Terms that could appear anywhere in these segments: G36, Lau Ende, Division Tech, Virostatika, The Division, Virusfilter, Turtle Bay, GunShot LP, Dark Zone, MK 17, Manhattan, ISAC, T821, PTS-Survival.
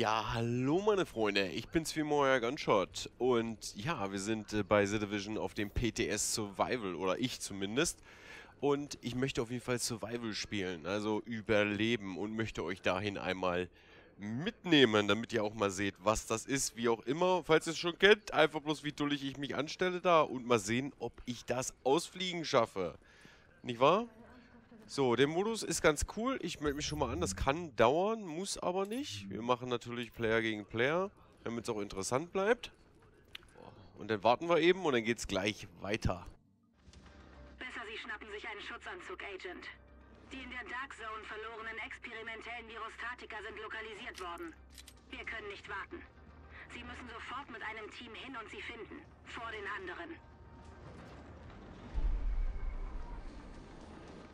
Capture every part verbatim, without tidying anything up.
Ja, hallo meine Freunde, ich bin's wie immer, euer Gunshot und ja, wir sind äh, bei The Division auf dem P T S-Survival, oder ich zumindest, und ich möchte auf jeden Fall Survival spielen, also Überleben, und möchte euch dahin einmal mitnehmen, damit ihr auch mal seht, was das ist, wie auch immer, falls ihr es schon kennt, einfach bloß wie dullig ich mich anstelle da und mal sehen, ob ich das Ausfliegen schaffe, nicht wahr? So, der Modus ist ganz cool. Ich melde mich schon mal an. Das kann dauern, muss aber nicht. Wir machen natürlich Player gegen Player, damit es auch interessant bleibt. Und dann warten wir eben und dann geht's gleich weiter. Besser, Sie schnappen sich einen Schutzanzug, Agent. Die in der Dark Zone verlorenen experimentellen Virostatika sind lokalisiert worden. Wir können nicht warten. Sie müssen sofort mit einem Team hin und sie finden. Vor den anderen.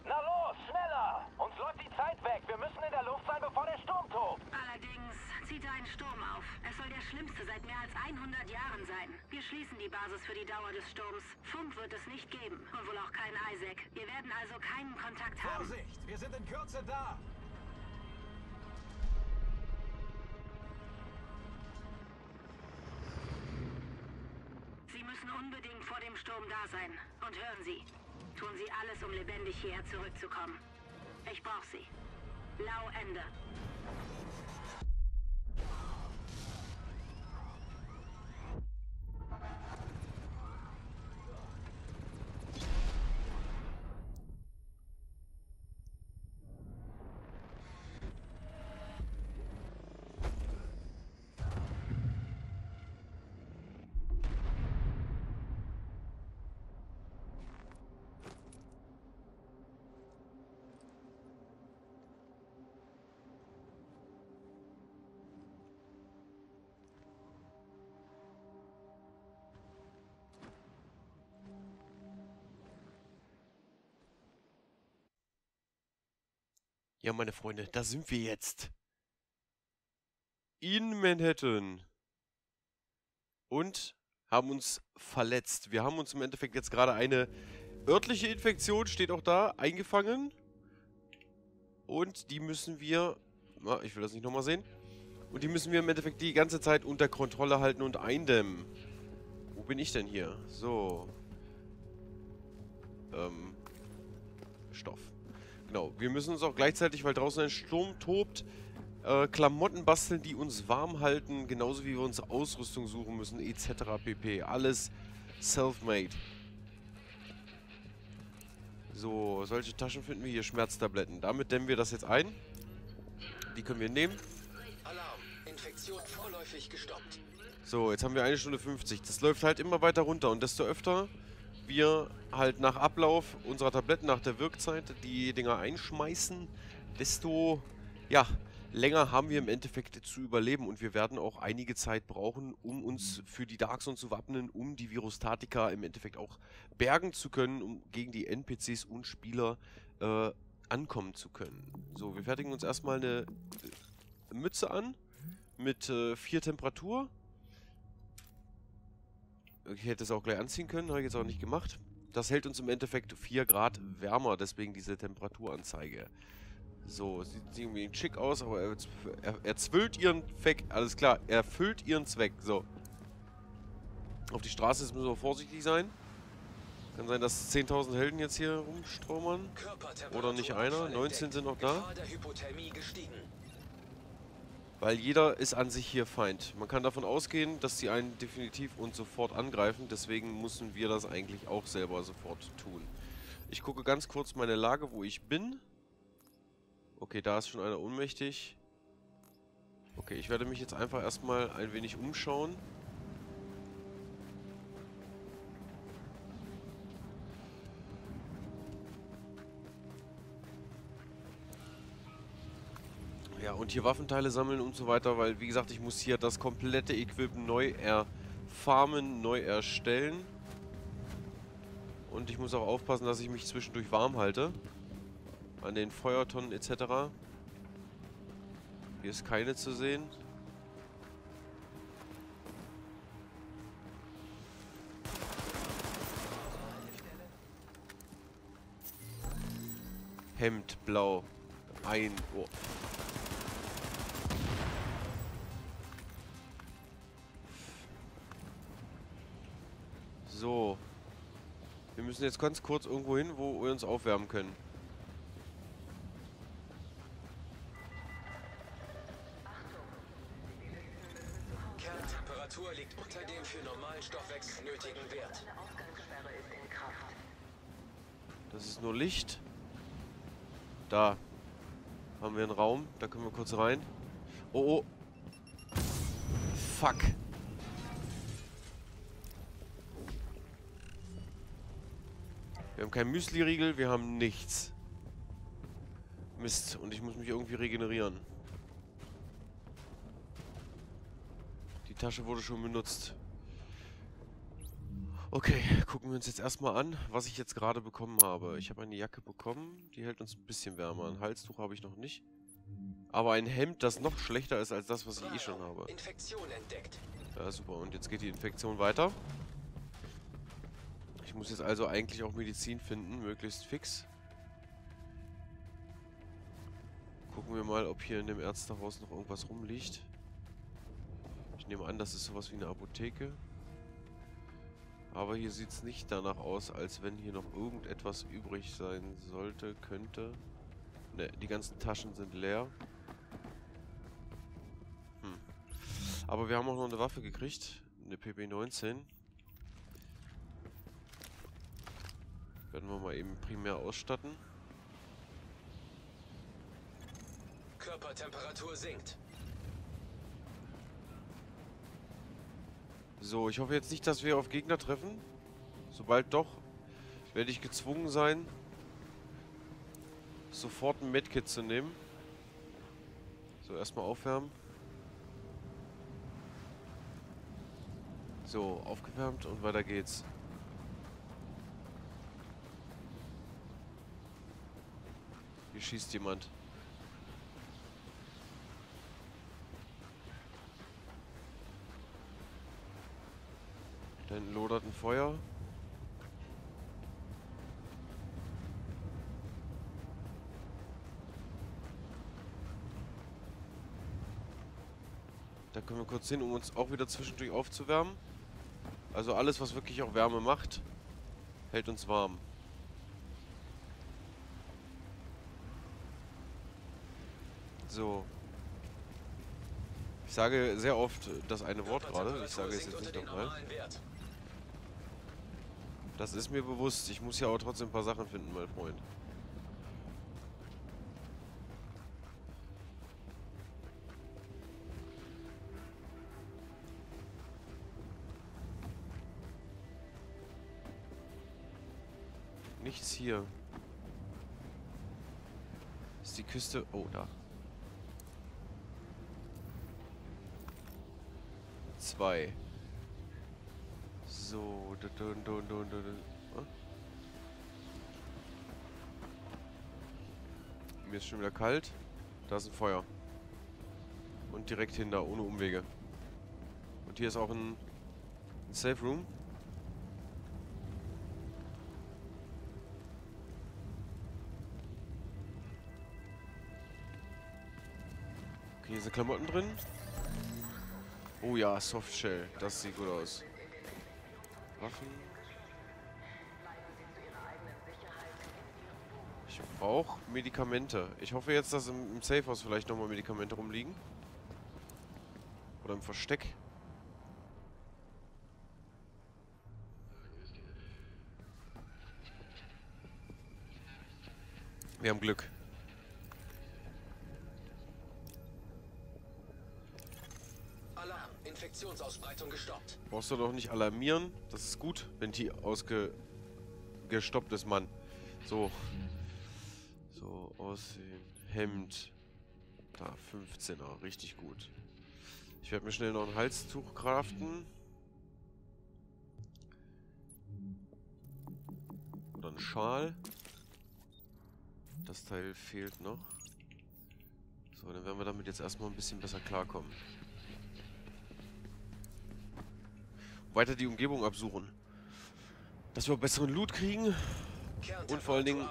Na los, schneller! Uns läuft die Zeit weg. Wir müssen in der Luft sein, bevor der Sturm tobt. Allerdings zieht er einen Sturm auf. Es soll der schlimmste seit mehr als hundert Jahren sein. Wir schließen die Basis für die Dauer des Sturms. Funk wird es nicht geben. Und wohl auch keinen I S A C. Wir werden also keinen Kontakt haben. Vorsicht! Wir sind in Kürze da! Sie müssen unbedingt vor dem Sturm da sein. Und hören Sie... Tun Sie alles, um lebendig hierher zurückzukommen. Ich brauche Sie. Lau Ende. Ja, meine Freunde, da sind wir jetzt. In Manhattan. Und haben uns verletzt. Wir haben uns im Endeffekt jetzt gerade eine örtliche Infektion, steht auch da, eingefangen. Und die müssen wir... Ah, ich will das nicht nochmal sehen. Und die müssen wir im Endeffekt die ganze Zeit unter Kontrolle halten und eindämmen. Wo bin ich denn hier? So. Ähm. Stoff. Genau, wir müssen uns auch gleichzeitig, weil draußen ein Sturm tobt, äh, Klamotten basteln, die uns warm halten, genauso wie wir uns Ausrüstung suchen müssen, et cetera pp. Alles self-made. So, solche Taschen finden wir hier, Schmerztabletten. Damit dämmen wir das jetzt ein. Die können wir nehmen. Alarm, Infektion vorläufig gestoppt. So, jetzt haben wir eine Stunde fünfzig. Das läuft halt immer weiter runter und desto öfter... wir halt nach Ablauf unserer Tabletten, nach der Wirkzeit, die Dinger einschmeißen, desto ja, länger haben wir im Endeffekt zu überleben. Und wir werden auch einige Zeit brauchen, um uns für die Dark Zone zu wappnen, um die Virustatika im Endeffekt auch bergen zu können, um gegen die N P Cs und Spieler äh, ankommen zu können. So, wir fertigen uns erstmal eine Mütze an mit äh, vier Temperatur. Ich hätte es auch gleich anziehen können, habe ich jetzt auch nicht gemacht. Das hält uns im Endeffekt vier Grad wärmer, deswegen diese Temperaturanzeige. So, sieht irgendwie schick aus, aber er, er, er zwillt ihren Zweck. Alles klar, er erfüllt ihren Zweck. So. Auf die Straße jetzt müssen wir vorsichtig sein. Kann sein, dass zehntausend Helden jetzt hier rumstraumern. Oder nicht einer. neunzehn sind noch da. Weil jeder ist an sich hier Feind. Man kann davon ausgehen, dass die einen definitiv und sofort angreifen. Deswegen müssen wir das eigentlich auch selber sofort tun. Ich gucke ganz kurz meine Lage, wo ich bin. Okay, da ist schon einer ohnmächtig. Okay, ich werde mich jetzt einfach erstmal ein wenig umschauen. Ja, und hier Waffenteile sammeln und so weiter, weil, wie gesagt, ich muss hier das komplette Equipment neu erfarmen, neu erstellen. Und ich muss auch aufpassen, dass ich mich zwischendurch warm halte. An den Feuertonnen et cetera. Hier ist keine zu sehen. Hemd, blau. Ein... Oh. So. Wir müssen jetzt ganz kurz irgendwo hin, wo wir uns aufwärmen können. Kerntemperatur liegt unter dem für normalen Stoffwechsel nötigen Wert. Das ist nur Licht. Da haben wir einen Raum, da können wir kurz rein. Oh, oh. Fuck. Wir haben keinen Müsli-Riegel, wir haben nichts. Mist, und ich muss mich irgendwie regenerieren. Die Tasche wurde schon benutzt. Okay, gucken wir uns jetzt erstmal an, was ich jetzt gerade bekommen habe. Ich habe eine Jacke bekommen, die hält uns ein bisschen wärmer. Ein Halstuch habe ich noch nicht. Aber ein Hemd, das noch schlechter ist als das, was ich eh schon habe. Infektion entdeckt. Ja, super. Und jetzt geht die Infektion weiter. Ich muss jetzt also eigentlich auch Medizin finden, möglichst fix. Gucken wir mal, ob hier in dem Ärztehaus noch irgendwas rumliegt. Ich nehme an, das ist sowas wie eine Apotheke. Aber hier sieht es nicht danach aus, als wenn hier noch irgendetwas übrig sein sollte, könnte. Ne, die ganzen Taschen sind leer. Hm. Aber wir haben auch noch eine Waffe gekriegt. Eine P B neunzehn. Werden wir mal eben primär ausstatten. Körpertemperatur sinkt. So, ich hoffe jetzt nicht, dass wir auf Gegner treffen. Sobald doch, werde ich gezwungen sein, sofort ein Medkit zu nehmen. So, erstmal aufwärmen. So, aufgewärmt und weiter geht's. Hier schießt jemand. Da hinten lodert ein Feuer. Da können wir kurz hin, um uns auch wieder zwischendurch aufzuwärmen. Also alles, was wirklich auch Wärme macht, hält uns warm. So. Ich sage sehr oft das eine Wort gerade. Ich sage es jetzt nicht nochmal. Das ist mir bewusst. Ich muss ja aber trotzdem ein paar Sachen finden, mein Freund. Nichts hier. Ist die Küste... Oh, da. Zwei. So. Du, du, du, du, du, du. Hm? Mir ist schon wieder kalt. Da ist ein Feuer. Und direkt hinter, ohne Umwege. Und hier ist auch ein, ein Safe Room. Okay, hier sind Klamotten drin. Oh ja, Softshell. Das sieht gut aus. Waffen. Ich brauche Medikamente. Ich hoffe jetzt, dass im, im Safehouse vielleicht nochmal Medikamente rumliegen. Oder im Versteck. Wir haben Glück. Infektionsausbreitung gestoppt. Brauchst du doch nicht alarmieren. Das ist gut, wenn die ausge... gestoppt ist, Mann. So. So, aussehen. Hemd. Da, fünfzehner. Richtig gut. Ich werde mir schnell noch ein Halstuch craften. Oder einen Schal. Das Teil fehlt noch. So, dann werden wir damit jetzt erstmal ein bisschen besser klarkommen. Weiter die Umgebung absuchen. Dass wir besseren Loot kriegen und vor allen Dingen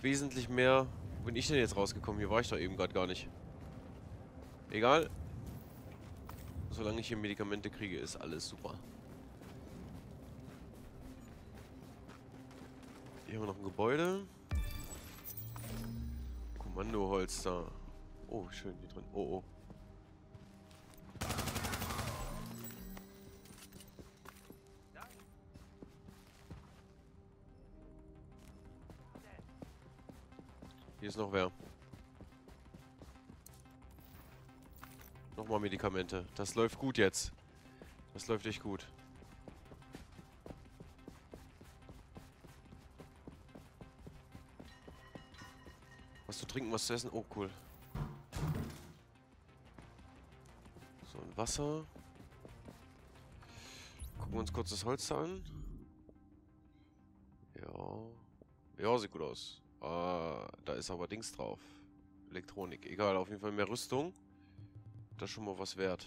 wesentlich mehr... Wo bin ich denn jetzt rausgekommen? Hier war ich doch eben gerade gar nicht. Egal. Solange ich hier Medikamente kriege, ist alles super. Hier haben wir noch ein Gebäude. Kommandoholster. Oh, schön hier drin. Oh, oh. Hier ist noch wer. Nochmal Medikamente. Das läuft gut jetzt. Das läuft echt gut. Was zu trinken, was zu essen? Oh, cool. So, ein Wasser. Gucken wir uns kurz das Holz an. Ja. Ja, sieht gut aus. Ah, da ist aber Dings drauf. Elektronik. Egal, auf jeden Fall mehr Rüstung. Das ist schon mal was wert.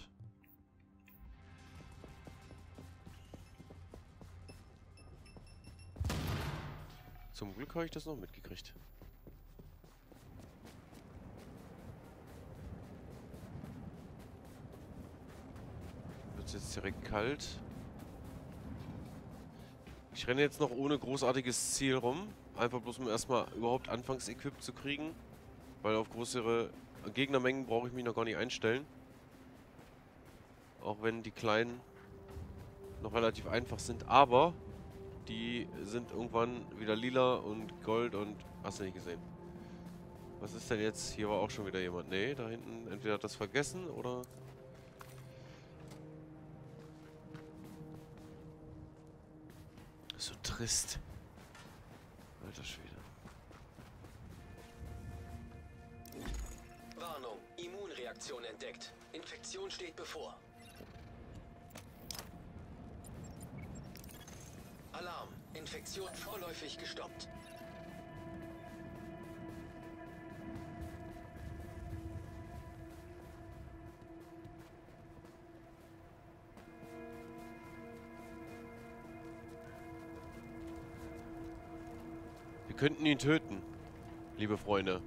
Zum Glück habe ich das noch mitgekriegt. Wird jetzt direkt kalt. Ich renne jetzt noch ohne großartiges Ziel rum. Einfach bloß um erstmal überhaupt Anfangsequip zu kriegen. Weil auf größere Gegnermengen brauche ich mich noch gar nicht einstellen. Auch wenn die kleinen noch relativ einfach sind. Aber die sind irgendwann wieder lila und gold und... Hast du nicht gesehen. Was ist denn jetzt? Hier war auch schon wieder jemand. Nee, da hinten entweder hat das vergessen oder... So trist. Alter Schwede. Warnung. Immunreaktion entdeckt. Infektion steht bevor. Alarm. Infektion vorläufig gestoppt. Wir könnten ihn töten, liebe Freunde.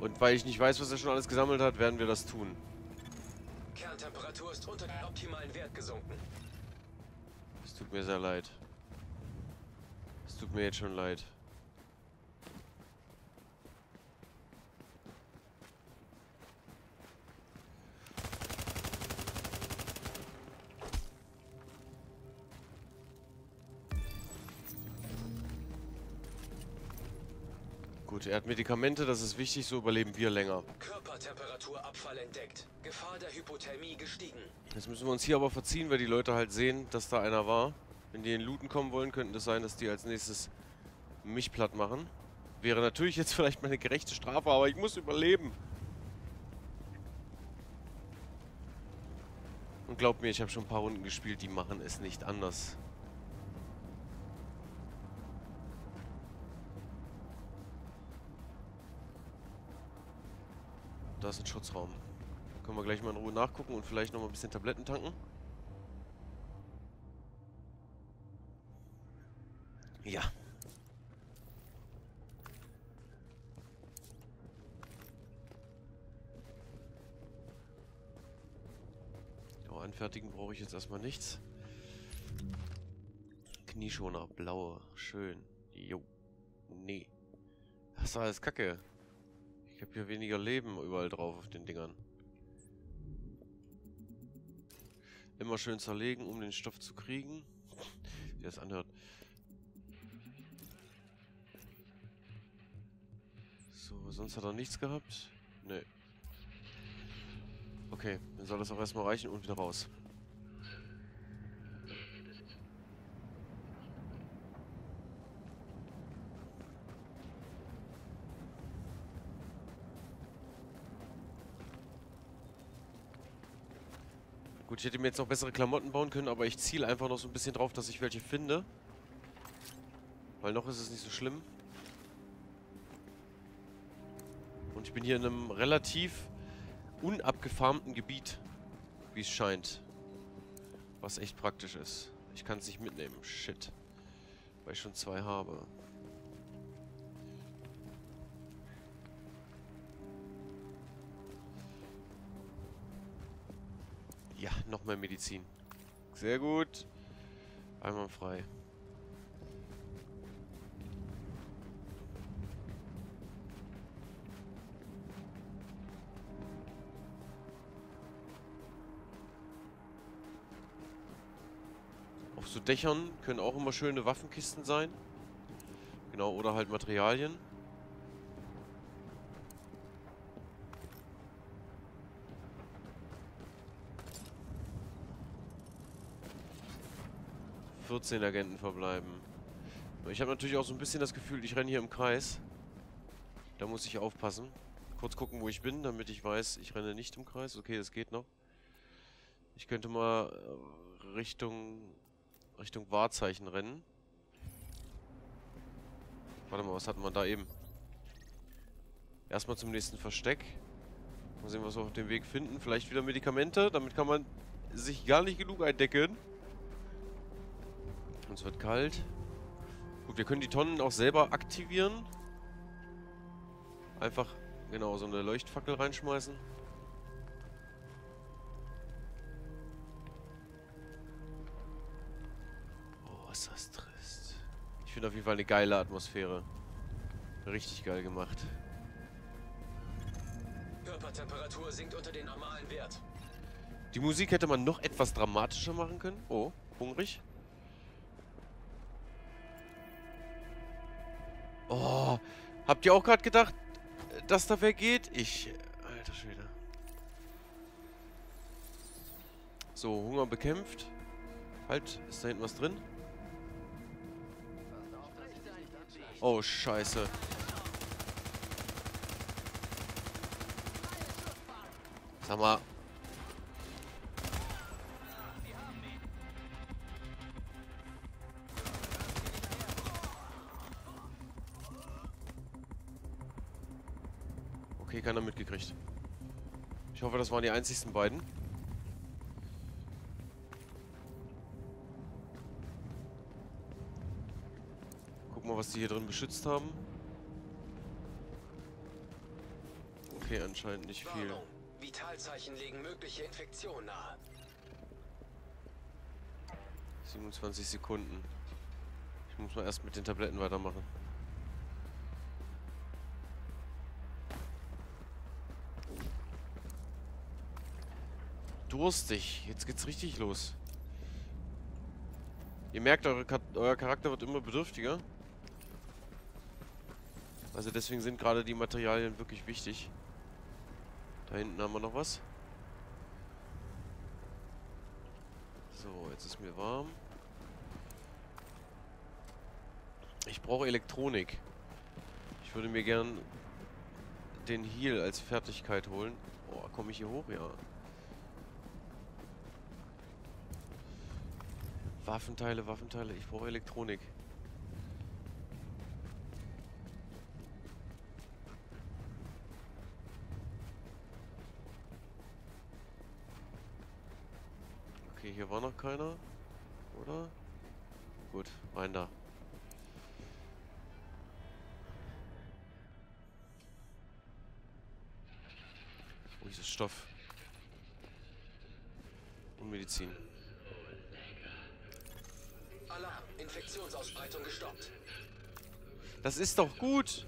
Und weil ich nicht weiß, was er schon alles gesammelt hat, werden wir das tun. Kerntemperatur ist unter den optimalen Wert gesunken. Es tut mir sehr leid. Es tut mir jetzt schon leid. Gut, er hat Medikamente, das ist wichtig, so überleben wir länger. Körpertemperaturabfall entdeckt. Gefahr der Hypothermie gestiegen. Jetzt müssen wir uns hier aber verziehen, weil die Leute halt sehen, dass da einer war. Wenn die in Looten kommen wollen, könnte das sein, dass die als nächstes mich platt machen. Wäre natürlich jetzt vielleicht meine gerechte Strafe, aber ich muss überleben. Und glaubt mir, ich habe schon ein paar Runden gespielt, die machen es nicht anders. Da ist ein Schutzraum. Können wir gleich mal in Ruhe nachgucken und vielleicht noch mal ein bisschen Tabletten tanken. Ja. Ja, anfertigen brauche ich jetzt erstmal nichts. Knieschoner, blaue, schön. Jo. Nee. Das ist alles Kacke. Ich habe hier weniger Leben überall drauf auf den Dingern. Immer schön zerlegen, um den Stoff zu kriegen. Wie das anhört. So, sonst hat er nichts gehabt. Nee. Okay, dann soll das auch erstmal reichen und wieder raus. Gut, ich hätte mir jetzt noch bessere Klamotten bauen können, aber ich ziele einfach noch so ein bisschen drauf, dass ich welche finde. Weil noch ist es nicht so schlimm. Und ich bin hier in einem relativ unabgefarmten Gebiet, wie es scheint. Was echt praktisch ist. Ich kann es nicht mitnehmen. Shit. Weil ich schon zwei habe. Ja, noch mehr Medizin. Sehr gut. Einmal frei. zu Dächern können auch immer schöne Waffenkisten sein. Genau, oder halt Materialien. vierzehn Agenten verbleiben. Ich habe natürlich auch so ein bisschen das Gefühl, ich renne hier im Kreis. Da muss ich aufpassen. Kurz gucken, wo ich bin, damit ich weiß, ich renne nicht im Kreis. Okay, das geht noch. Ich könnte mal Richtung Richtung Wahrzeichen rennen. Warte mal, was hatten wir da eben? Erstmal zum nächsten Versteck. Mal sehen, was wir auf dem Weg finden. Vielleicht wieder Medikamente. Damit kann man sich gar nicht genug eindecken. Uns wird kalt. Gut, wir können die Tonnen auch selber aktivieren. Einfach, genau, so eine Leuchtfackel reinschmeißen. Oh, ist das trist. Ich finde auf jeden Fall eine geile Atmosphäre. Richtig geil gemacht. Körpertemperatur sinkt unter den normalen Wert. Die Musik hätte man noch etwas dramatischer machen können. Oh, hungrig. Oh, habt ihr auch gerade gedacht, dass da wer geht? Ich... Alter Schwede. So, Hunger bekämpft. Halt, ist da hinten was drin? Oh, scheiße. Sag mal. Keiner mitgekriegt. Ich hoffe, das waren die einzigsten beiden. Guck mal, was die hier drin beschützt haben. Okay, anscheinend nicht viel. Warnung. Vitalzeichen legen mögliche Infektionen nahe. siebenundzwanzig Sekunden. Ich muss mal erst mit den Tabletten weitermachen. Durstig. Jetzt geht's richtig los. Ihr merkt, eure Ka- euer Charakter wird immer bedürftiger. Also deswegen sind gerade die Materialien wirklich wichtig. Da hinten haben wir noch was. So, jetzt ist mir warm. Ich brauche Elektronik. Ich würde mir gern den Heal als Fertigkeit holen. Oh, komme ich hier hoch? Ja. Waffenteile, Waffenteile, ich brauche Elektronik. Okay, hier war noch keiner, oder? Gut, rein da. Wo ist das Stoff? Und Medizin. Alarm, Infektionsausbreitung gestoppt. Das ist doch gut.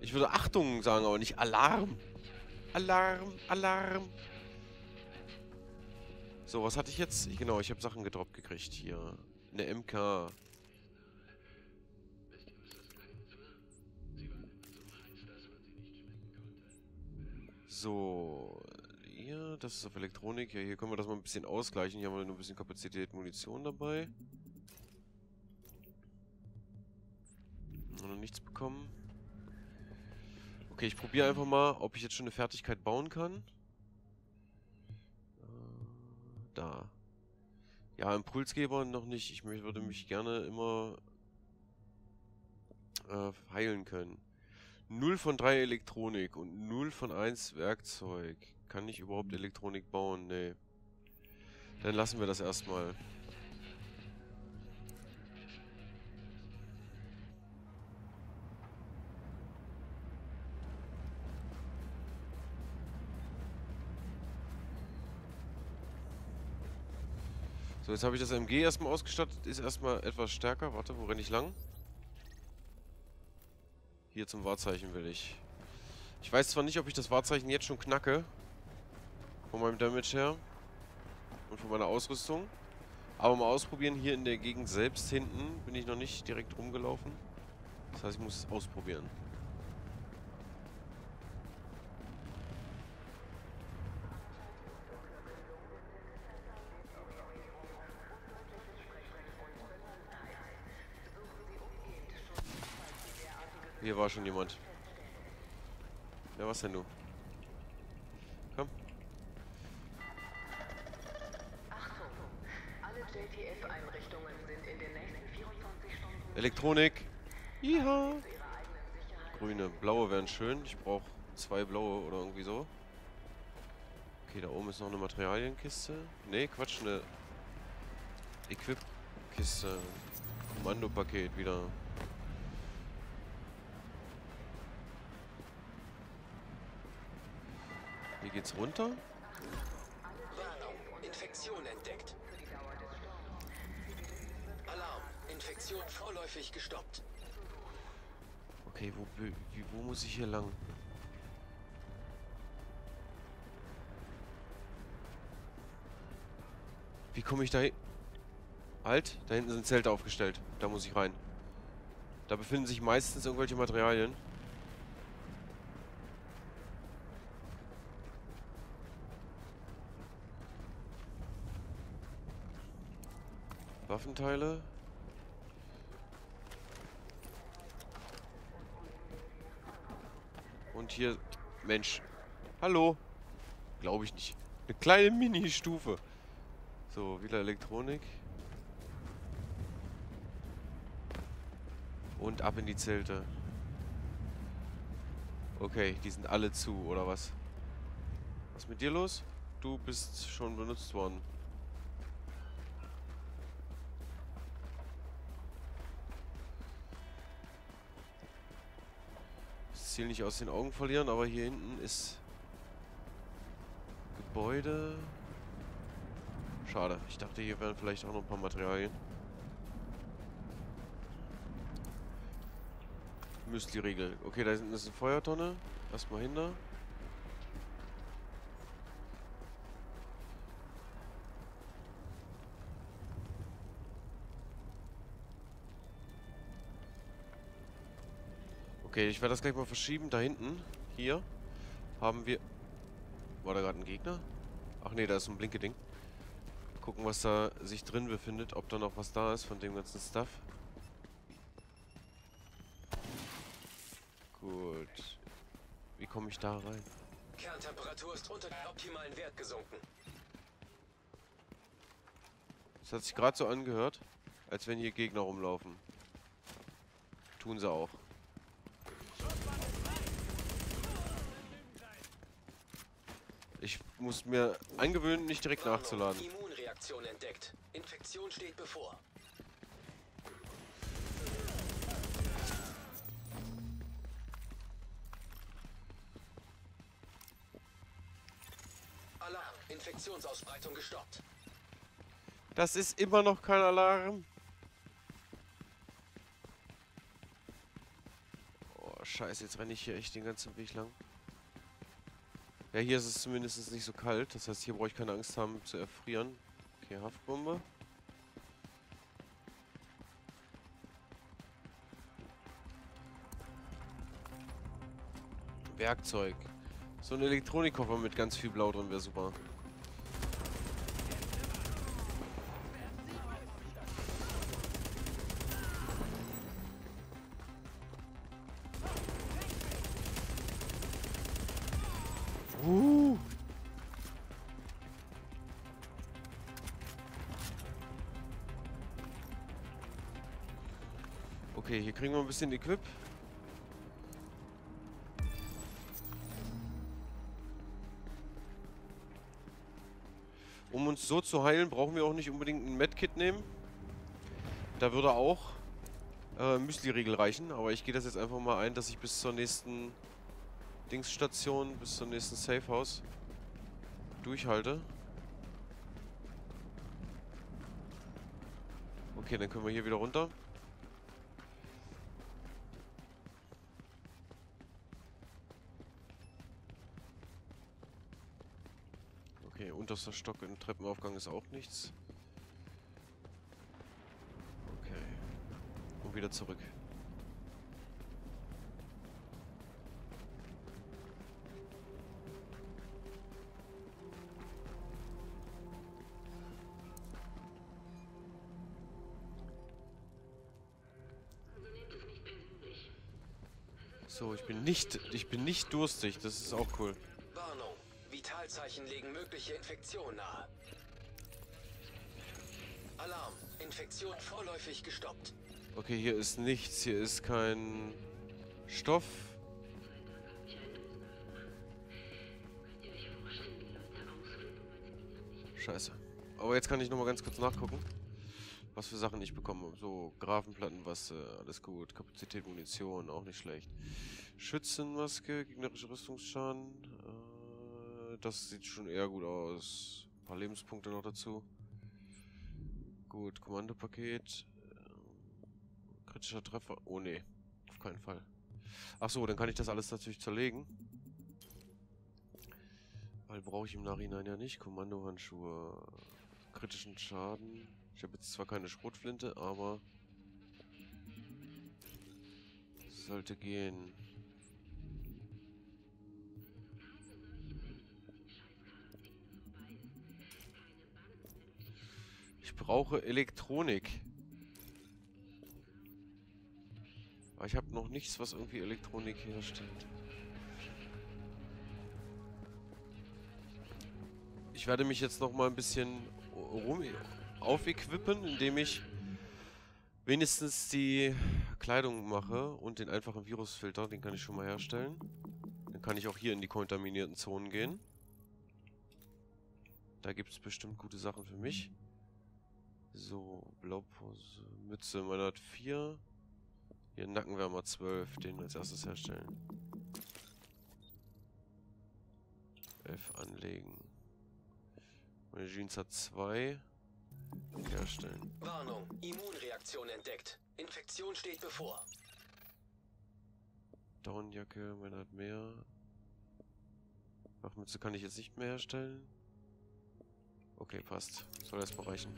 Ich würde Achtung sagen, aber nicht Alarm. Alarm, Alarm. So, was hatte ich jetzt? Genau, ich habe Sachen gedroppt gekriegt hier. Eine M K. So, hier, das ist auf Elektronik. Ja, hier können wir das mal ein bisschen ausgleichen. Hier haben wir nur ein bisschen Kapazität Munition dabei. Noch nichts bekommen. Okay, ich probiere einfach mal, ob ich jetzt schon eine Fertigkeit bauen kann. Da. Ja, Impulsgeber noch nicht. Ich würde mich gerne immer äh, heilen können. null von drei Elektronik und null von eins Werkzeug. Kann ich überhaupt Elektronik bauen? Nee. Dann lassen wir das erstmal. So, jetzt habe ich das M G erstmal ausgestattet. Ist erstmal etwas stärker. Warte, wo renne ich lang? Hier zum Wahrzeichen will ich. Ich weiß zwar nicht, ob ich das Wahrzeichen jetzt schon knacke. Von meinem Damage her. Und von meiner Ausrüstung. Aber mal ausprobieren, hier in der Gegend selbst hinten bin ich noch nicht direkt rumgelaufen. Das heißt, ich muss es ausprobieren. Hier war schon jemand. Wer war's denn, du? Komm. Achtung. Alle J T F-Einrichtungen sind in den nächsten vierundzwanzig Stunden... Elektronik. Jaha. Grüne. Blaue wären schön. Ich brauche zwei blaue oder irgendwie so. Okay, da oben ist noch eine Materialienkiste. Nee, Quatsch. Eine Equip-Kiste. Kommandopaket wieder. Hier geht's runter. Warnung, Infektion entdeckt. Alarm, Infektion vorläufig gestoppt. Okay, wo, wo muss ich hier lang? Wie komme ich da hin? Halt, da hinten sind Zelte aufgestellt. Da muss ich rein. Da befinden sich meistens irgendwelche Materialien. Waffenteile. Und hier... Mensch. Hallo. Glaube ich nicht. Eine kleine Mini-Stufe. So, wieder Elektronik. Und ab in die Zelte. Okay, die sind alle zu, oder was? Was ist mit dir los? Du bist schon benutzt worden. Ziel nicht aus den Augen verlieren, aber hier hinten ist Gebäude. Schade, ich dachte, hier wären vielleicht auch noch ein paar Materialien. Müsli-Riegel. Okay, da hinten ist eine Feuertonne. Erstmal hin da. Okay, ich werde das gleich mal verschieben. Da hinten, hier, haben wir... War da gerade ein Gegner? Ach nee, da ist ein Blinke-Ding. Gucken, was da sich drin befindet. Ob da noch was da ist von dem ganzen Stuff. Gut. Wie komme ich da rein? Kerntemperatur ist unter den optimalen Wert gesunken. Das hat sich gerade so angehört, als wenn hier Gegner rumlaufen. Tun sie auch. Ich muss mir angewöhnen, nicht direkt nachzuladen. Immunreaktion entdeckt. Infektion steht bevor. Alarm. Infektionsausbreitung gestoppt. Das ist immer noch kein Alarm. Oh, scheiße, jetzt renne ich hier echt den ganzen Weg lang. Ja, hier ist es zumindest nicht so kalt. Das heißt, hier brauche ich keine Angst haben zu erfrieren. Okay, Haftbombe. Werkzeug. So ein Elektronikkoffer mit ganz viel Blau drin wäre super. Uh. Okay, hier kriegen wir ein bisschen Equip. Um uns so zu heilen, brauchen wir auch nicht unbedingt ein Medkit nehmen. Da würde auch äh, Müsli-Riegel reichen. Aber ich gehe das jetzt einfach mal ein, dass ich bis zur nächsten... Dingsstation bis zum nächsten Safehouse durchhalte. Okay, dann können wir hier wieder runter. Okay, unterster Stock im Treppenaufgang ist auch nichts. und wieder zurück. So, ich bin nicht, ich bin nicht durstig, das ist auch cool. Warnung, Vitalzeichen legen mögliche Infektionen nahe. Alarm, Infektion vorläufig gestoppt. Okay, hier ist nichts, hier ist kein Stoff. Scheiße. Aber jetzt kann ich nochmal ganz kurz nachgucken, was für Sachen ich bekomme. So, Grafenplatten, was, äh, alles gut. Kapazität, Munition, auch nicht schlecht. Schützenmaske, gegnerische Rüstungsschaden. Äh, das sieht schon eher gut aus. Ein paar Lebenspunkte noch dazu. Gut, Kommandopaket. Äh, kritischer Treffer. Oh, nee. Auf keinen Fall. Achso, dann kann ich das alles natürlich zerlegen. Weil brauche ich im Nachhinein ja nicht. Kommandohandschuhe. Kritischen Schaden. Ich habe jetzt zwar keine Schrotflinte, aber sollte gehen. Ich brauche Elektronik. Aber ich habe noch nichts, was irgendwie Elektronik herstellt. Ich werde mich jetzt noch mal ein bisschen rum... aufequippen, indem ich wenigstens die Kleidung mache und den einfachen Virusfilter, den kann ich schon mal herstellen. Dann kann ich auch hier in die kontaminierten Zonen gehen. Da gibt es bestimmt gute Sachen für mich. So, Blaupause, Mütze, man hat vier. Hier Nackenwärmer zwölf, den als erstes herstellen. elf anlegen. Meine Jeans hat zwei. Herstellen. Warnung, Immunreaktion entdeckt. Infektion steht bevor. Downjacke, man hat mehr. Wachmütze kann ich jetzt nicht mehr herstellen. Okay, passt. Soll erstmal reichen.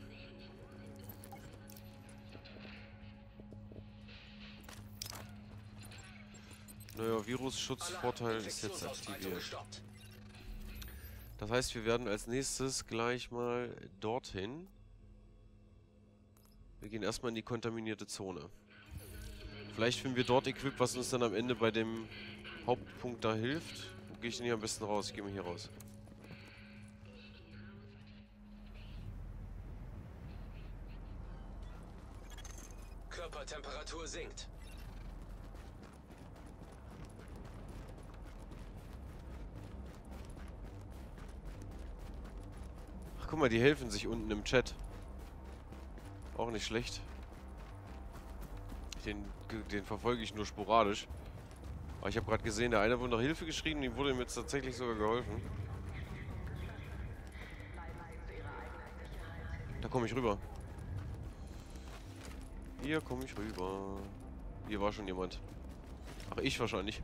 Naja, Virusschutzvorteil ist jetzt aktiviert. Das heißt, wir werden als nächstes gleich mal dorthin. Wir gehen erstmal in die kontaminierte Zone. Vielleicht finden wir dort Equip, was uns dann am Ende bei dem Hauptpunkt da hilft. Wo gehe ich denn hier am besten raus? Ich gehe mal hier raus. Körpertemperatur sinkt. Ach, guck mal, die helfen sich unten im Chat. Auch nicht schlecht. Den, den verfolge ich nur sporadisch. Aber ich habe gerade gesehen, der eine wurde nach Hilfe geschrien und ihm wurde ihm jetzt tatsächlich sogar geholfen. Da komme ich rüber. Hier komme ich rüber. Hier war schon jemand. Ach, ich wahrscheinlich.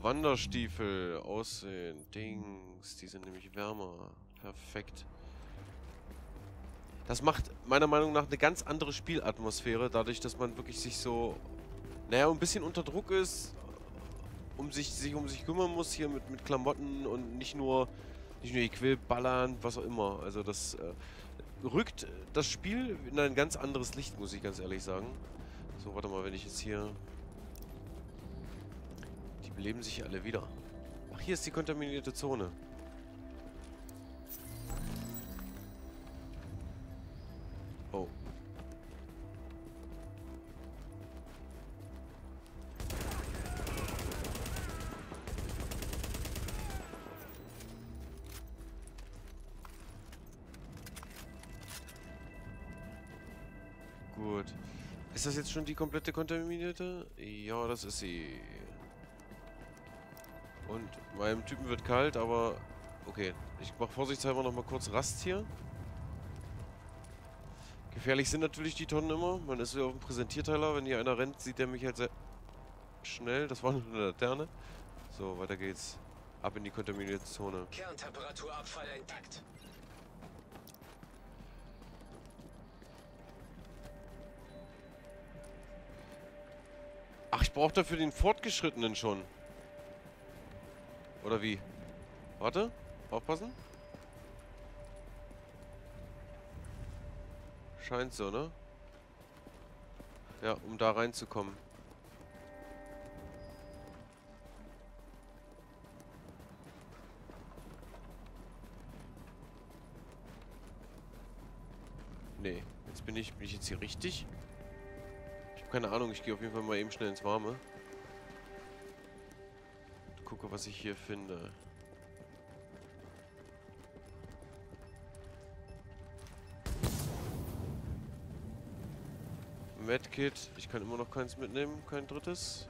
Wanderstiefel, Aussehen, Dings, die sind nämlich wärmer. Perfekt. Das macht meiner Meinung nach eine ganz andere Spielatmosphäre, dadurch, dass man wirklich sich so, naja, ein bisschen unter Druck ist, um sich, sich um sich kümmern muss, hier mit, mit Klamotten und nicht nur, nicht nur Equip, ballern, was auch immer. Also das äh, rückt das Spiel in ein ganz anderes Licht, muss ich ganz ehrlich sagen. So, warte mal, wenn ich jetzt hier... Leben sich alle wieder. Ach, hier ist die kontaminierte Zone. Oh. Gut. Ist das jetzt schon die komplette kontaminierte? Ja, das ist sie. Und meinem Typen wird kalt, aber... Okay, ich mache vorsichtshalber nochmal kurz Rast hier. Gefährlich sind natürlich die Tonnen immer. Man ist wieder auf dem Präsentierteiler. Wenn hier einer rennt, sieht der mich halt sehr schnell. Das war nur eine Laterne. So, weiter geht's. Ab in die kontaminierte Zone. Kerntemperaturabfall intakt. braucht er für den Fortgeschrittenen schon. Oder wie? Warte, aufpassen. Scheint so, ne? Ja, um da reinzukommen. Nee, jetzt bin ich, bin ich jetzt hier richtig? Ich habe keine Ahnung, ich gehe auf jeden Fall mal eben schnell ins Warme. Und gucke, was ich hier finde. Medkit, ich kann immer noch keins mitnehmen, kein drittes.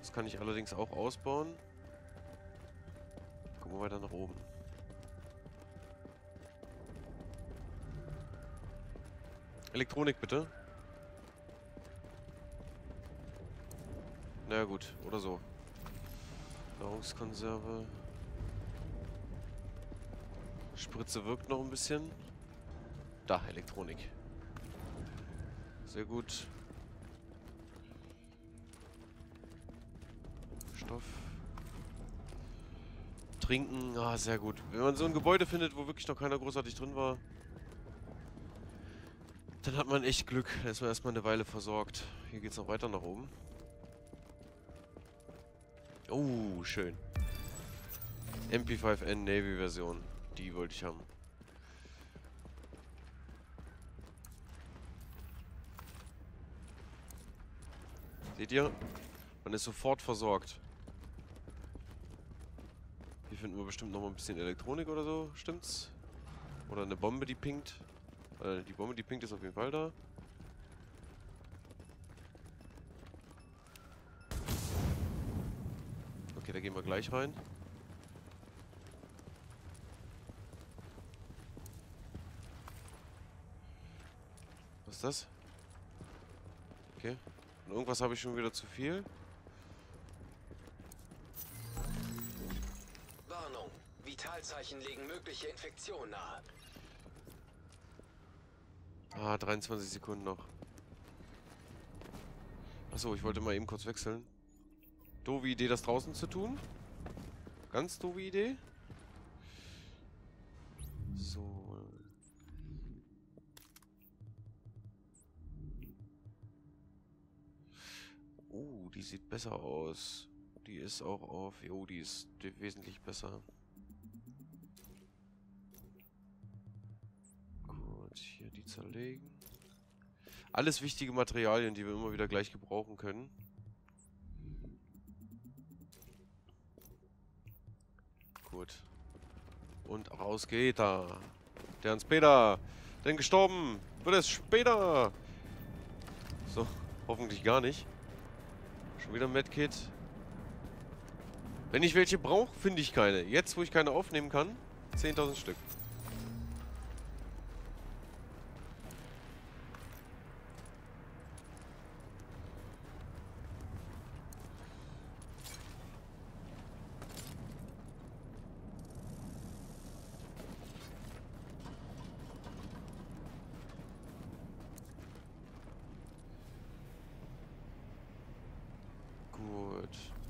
Das kann ich allerdings auch ausbauen. Gucken wir weiter nach oben. Elektronik bitte. Na gut, oder so. Nahrungskonserve. Spritze wirkt noch ein bisschen. Da, Elektronik. Sehr gut. Stoff. Trinken. Ah, sehr gut. Wenn man so ein Gebäude findet, wo wirklich noch keiner großartig drin war, dann hat man echt Glück. Da ist man erstmal eine Weile versorgt. Hier geht's noch weiter nach oben. Oh, schön. M P fünf N Navy Version. Die wollte ich haben. Seht ihr? Man ist sofort versorgt. Hier finden wir bestimmt noch mal ein bisschen Elektronik oder so. Stimmt's? Oder eine Bombe, die pinkt. Äh, die Bombe, die pinkt, ist auf jeden Fall da. Okay, da gehen wir gleich rein. Was ist das? Okay. Und irgendwas habe ich schon wieder zu viel. Warnung. Vitalzeichen legen mögliche Infektion nahe. Ah, dreiundzwanzig Sekunden noch. Achso, ich wollte mal eben kurz wechseln. Doofe Idee, das draußen zu tun. Ganz doofe Idee. So. Oh, die sieht besser aus. Die ist auch auf... Jo, die ist wesentlich besser. Hier die zerlegen. Alles wichtige Materialien, die wir immer wieder gleich gebrauchen können. Gut. Und raus geht er. Der uns später. Denn gestorben wird es später. So, hoffentlich gar nicht. Schon wieder ein Medkit. Wenn ich welche brauche, finde ich keine. Jetzt, wo ich keine aufnehmen kann, zehntausend Stück.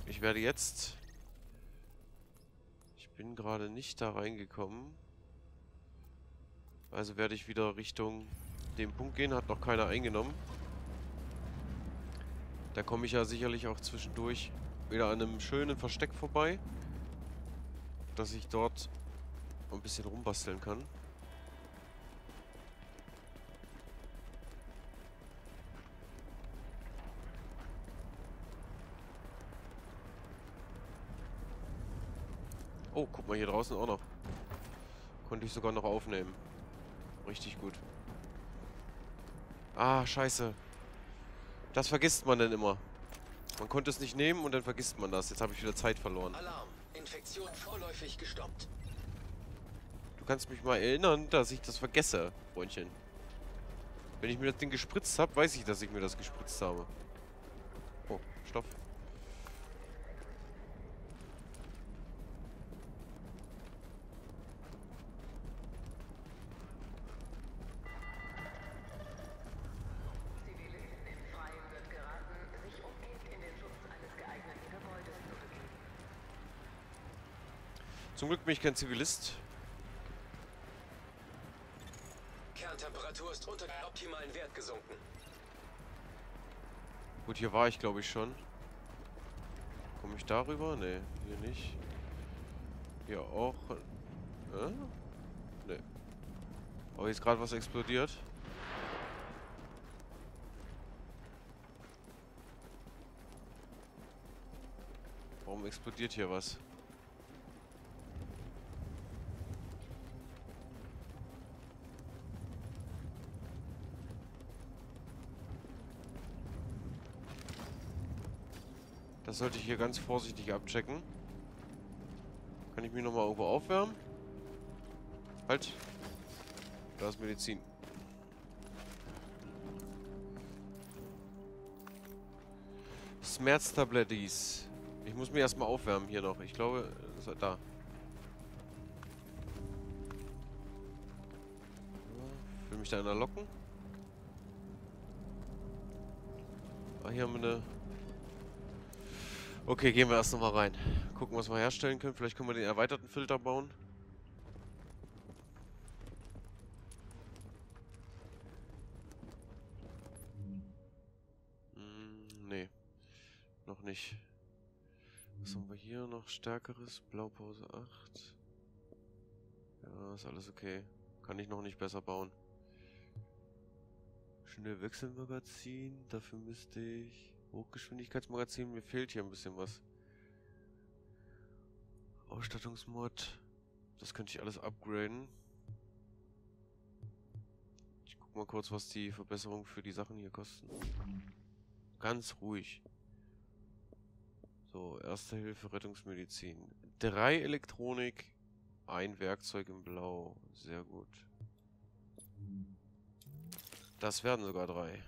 Ich werde jetzt... Ich bin gerade nicht da reingekommen. Also werde ich wieder Richtung dem Punkt gehen. Hat noch keiner eingenommen. Da komme ich ja sicherlich auch zwischendurch wieder an einem schönen Versteck vorbei. Dass ich dort ein bisschen rumbasteln kann. Oh, guck mal, hier draußen auch noch. Konnte ich sogar noch aufnehmen. Richtig gut. Ah, scheiße. Das vergisst man dann immer. Man konnte es nicht nehmen und dann vergisst man das. Jetzt habe ich wieder Zeit verloren. Alarm. Infektion vorläufig gestoppt. Du kannst mich mal erinnern, dass ich das vergesse, Freundchen. Wenn ich mir das Ding gespritzt habe, weiß ich, dass ich mir das gespritzt habe. Oh, Stopp. Zum Glück bin ich kein Zivilist. Kerntemperatur ist unter den optimalen Wert gesunken. Gut, hier war ich, glaube ich, schon. Komme ich darüber? Ne, hier nicht. Hier auch. Äh? Ne. Aber hier ist gerade was explodiert. Warum explodiert hier was? Das sollte ich hier ganz vorsichtig abchecken. Kann ich mich nochmal irgendwo aufwärmen? Halt! Da ist Medizin. Schmerztablettis. Ich muss mir erstmal aufwärmen hier noch. Ich glaube, das ist da. Will mich da einer locken? Ah, hier haben wir eine... Okay, gehen wir erst nochmal rein. Gucken, was wir herstellen können. Vielleicht können wir den erweiterten Filter bauen. Hm, nee. Noch nicht. Was haben wir hier noch? Stärkeres. Blaupause acht. Ja, ist alles okay. Kann ich noch nicht besser bauen. Schnellwechselmagazin. Dafür müsste ich... Hochgeschwindigkeitsmagazin, mir fehlt hier ein bisschen was. Ausstattungsmod. Das könnte ich alles upgraden. Ich guck mal kurz, was die Verbesserungen für die Sachen hier kosten. Ganz ruhig. So, Erste Hilfe, Rettungsmedizin. Drei Elektronik, ein Werkzeug im Blau. Sehr gut. Das werden sogar drei.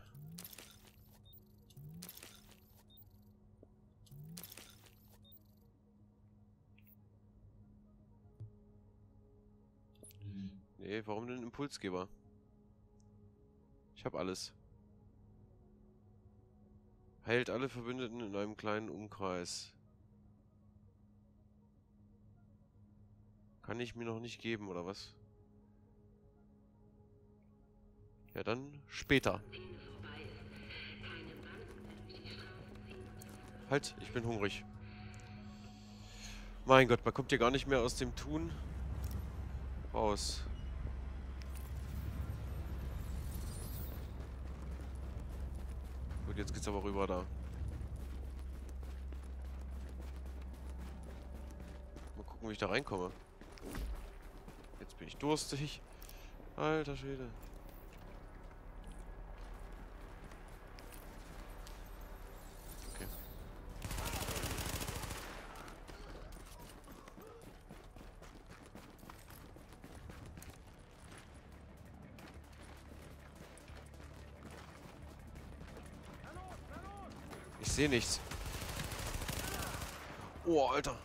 Nee, warum denn Impulsgeber? Ich habe alles. Heilt alle Verbündeten in einem kleinen Umkreis. Kann ich mir noch nicht geben, oder was? Ja, dann später. Halt, ich bin hungrig. Mein Gott, man kommt hier gar nicht mehr aus dem Tun raus. Jetzt geht's aber rüber da. Mal gucken, wie ich da reinkomme. Jetzt bin ich durstig. Alter Schwede. Okay. Ich sehe nichts. Oh, Alter.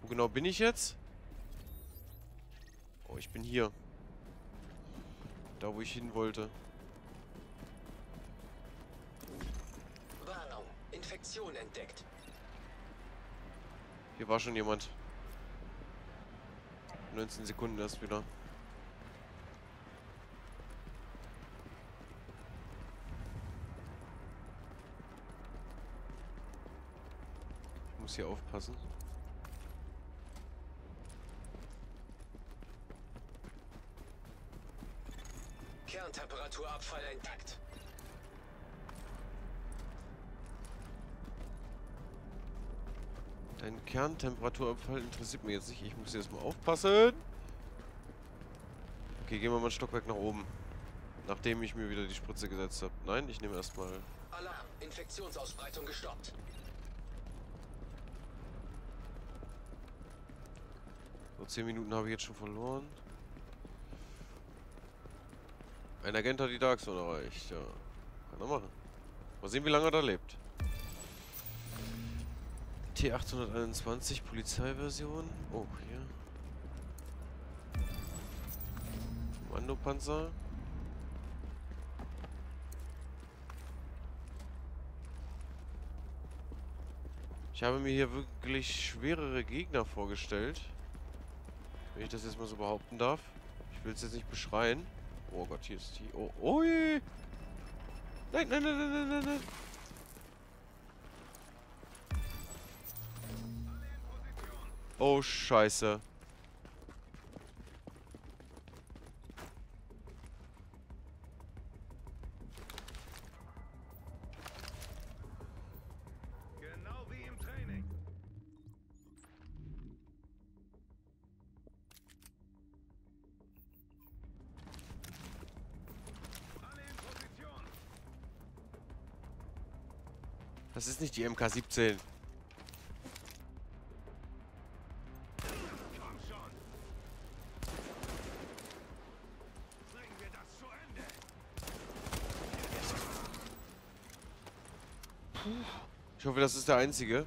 Wo genau bin ich jetzt? Oh, ich bin hier. Da, wo ich hin wollte. Warnung. Infektion entdeckt. Hier war schon jemand. neunzehn Sekunden erst wieder. Ich muss hier aufpassen. Kerntemperaturabfall intakt. Ein Kerntemperaturabfall interessiert mich jetzt nicht. Ich muss jetzt mal aufpassen. Okay, gehen wir mal einen Stockwerk nach oben. Nachdem ich mir wieder die Spritze gesetzt habe. Nein, ich nehme erstmal. Alarm, Infektionsausbreitung gestoppt. So, zehn Minuten habe ich jetzt schon verloren. Ein Agent hat die Dark Zone erreicht. Ja, kann er machen. Mal sehen, wie lange er da lebt. T acht zwei eins Polizeiversion. Oh, hier. Kommandopanzer. Ich habe mir hier wirklich schwerere Gegner vorgestellt. Wenn ich das jetzt mal so behaupten darf. Ich will es jetzt nicht beschreien. Oh Gott, hier ist die... Oh, oh je. Nein, nein, nein, nein, nein, nein. Oh, scheiße. Das ist nicht die M K siebzehn. Komm schon. Bringen wir das zu Ende. Ich hoffe, das ist der einzige.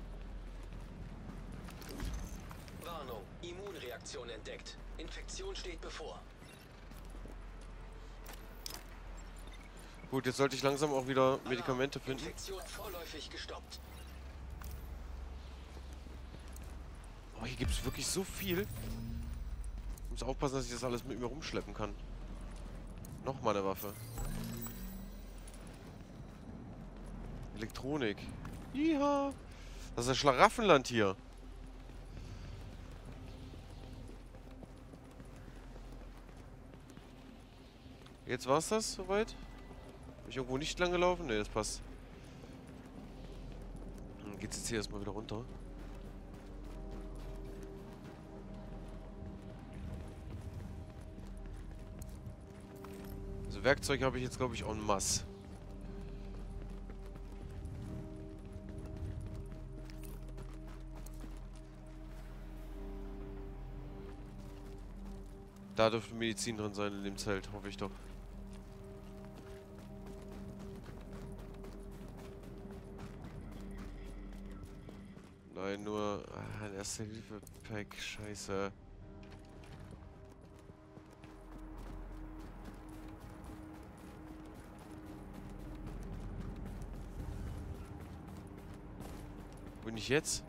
Warnung, Immunreaktion entdeckt. Infektion steht bevor. Gut, jetzt sollte ich langsam auch wieder Medikamente finden. Infektion vorläufig gestoppt. Oh, hier gibt es wirklich so viel. Ich muss aufpassen, dass ich das alles mit mir rumschleppen kann. Nochmal eine Waffe. Elektronik. Ja. Das ist ein Schlaraffenland hier. Jetzt war's das soweit. Bin ich irgendwo nicht lang gelaufen? Ne, das passt. Dann geht's jetzt hier erstmal wieder runter. Also Werkzeug habe ich jetzt, glaube ich, en masse. Da dürfte Medizin drin sein in dem Zelt, hoffe ich doch. Nein, nur ah, ein Erste-Hilfe-Pack, scheiße. Wo bin ich jetzt?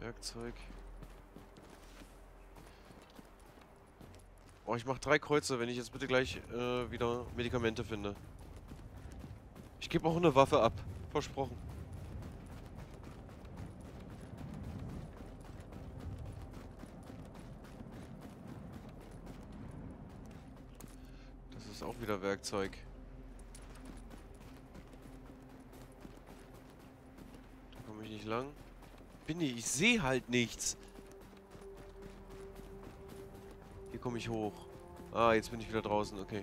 Werkzeug. Oh, ich mache drei Kreuze, wenn ich jetzt bitte gleich äh, wieder Medikamente finde. Ich gebe auch eine Waffe ab. Versprochen. Das ist auch wieder Werkzeug. Da komme ich nicht lang. Bin ich, ich sehe halt nichts. Komme ich hoch. Ah, jetzt bin ich wieder draußen, okay.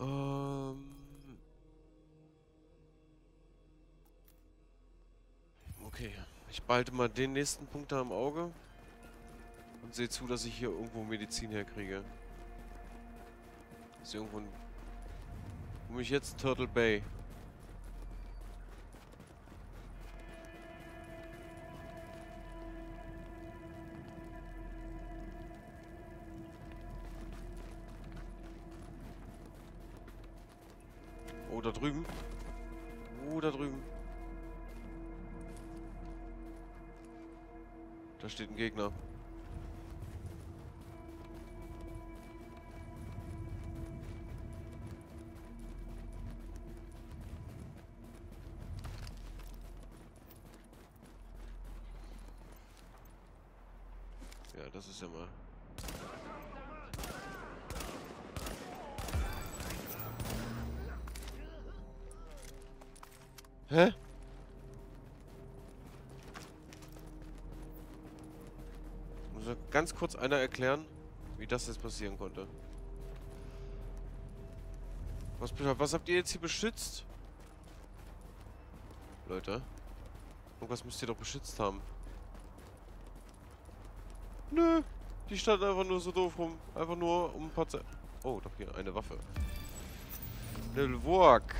Ähm okay, ich behalte mal den nächsten Punkt da im Auge und sehe zu, dass ich hier irgendwo Medizin herkriege. Ist irgendwo ein... Wo bin ich jetzt? Turtle Bay. Da drüben. Oh, da drüben. Da steht ein Gegner. Ja, das ist ja mal... Hä? Muss mir ganz kurz einer erklären, wie das jetzt passieren konnte. Was, was habt ihr jetzt hier beschützt? Leute. Irgendwas müsst ihr doch beschützt haben. Nö. Die standen einfach nur so doof rum. Einfach nur um ein paar Ze- Oh, doch hier eine Waffe. Lilwurg.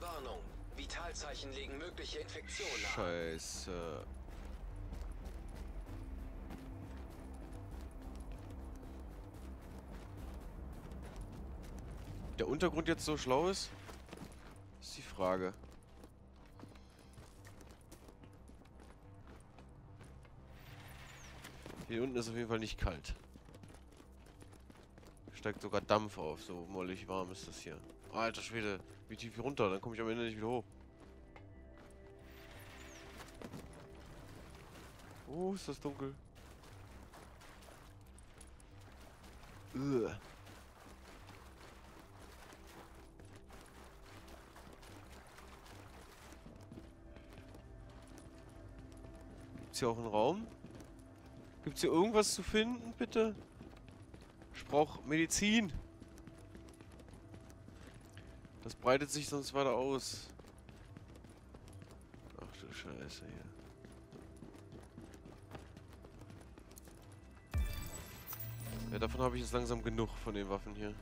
Warnung. Vitalzeichen legen mögliche Infektionen an. Scheiße. Der Untergrund jetzt so schlau ist? Ist die Frage. Hier unten ist auf jeden Fall nicht kalt. Steigt sogar Dampf auf, so mollig warm ist das hier. Alter Schwede, wie tief hier runter, dann komme ich am Ende nicht wieder hoch. Oh, ist das dunkel. Uah. Hier auch einen Raum? Gibt's hier irgendwas zu finden, bitte? Ich brauche Medizin. Das breitet sich sonst weiter aus. Ach du Scheiße hier. Ja, davon habe ich jetzt langsam genug von den Waffen hier.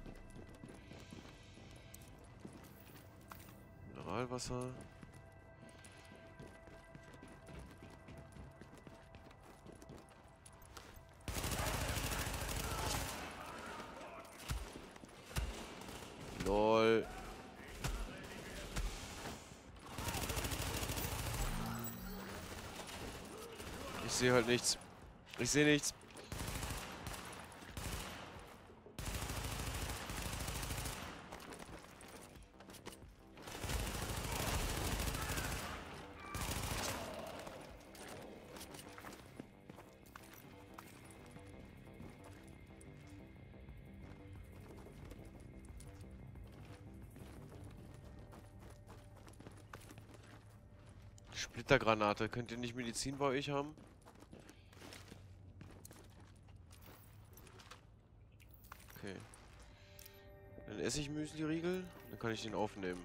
Mineralwasser. Ich sehe halt nichts. Ich sehe nichts. Splittergranate. Könnt ihr nicht Medizin bei euch haben? Okay. Dann esse ich Müsli-Riegel. Dann kann ich den aufnehmen.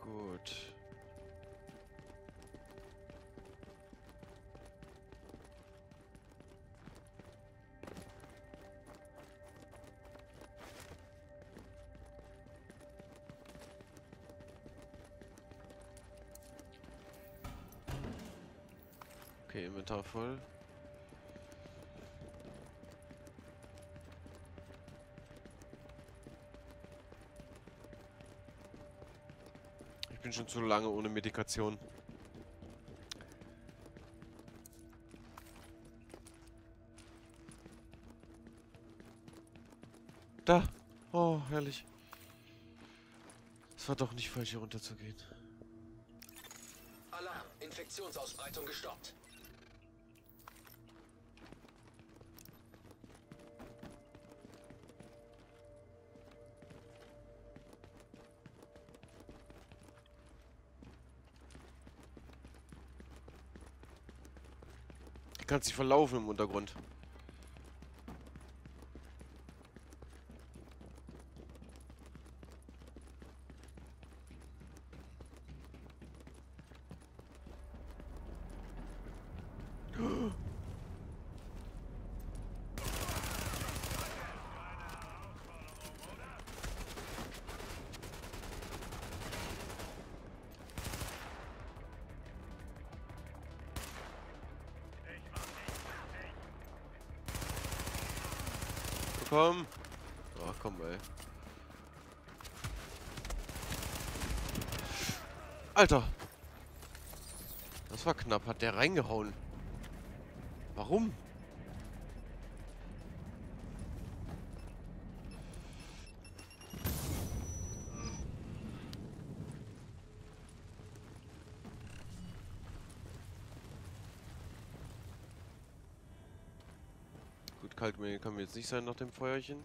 Gut. Okay, Inventar voll. Ich bin schon zu lange ohne Medikation. Da! Oh, herrlich. Es war doch nicht falsch, hier runter zu gehen. Alarm! Infektionsausbreitung gestoppt. Kannst dich verlaufen im Untergrund. Komm. Ach komm, ey. Alter. Das war knapp. Hat der reingehauen? Warum? Kaltmehl kann mir jetzt nicht sein nach dem Feuerchen.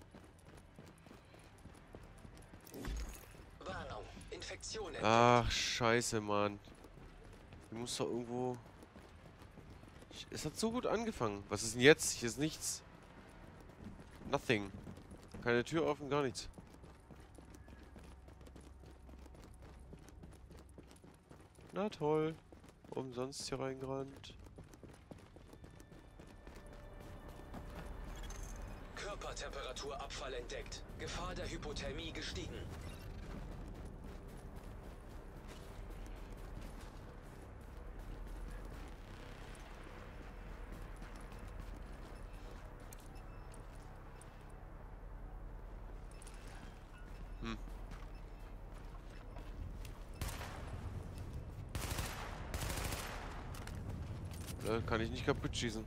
Warnung, Infektion. Ach, scheiße, Mann. Ich muss doch irgendwo... Es hat so gut angefangen. Was ist denn jetzt? Hier ist nichts. Nothing. Keine Tür offen, gar nichts. Na toll. Umsonst hier reingerannt. Körpertemperaturabfall entdeckt. Gefahr der Hypothermie gestiegen. Kann ich nicht kaputt schießen.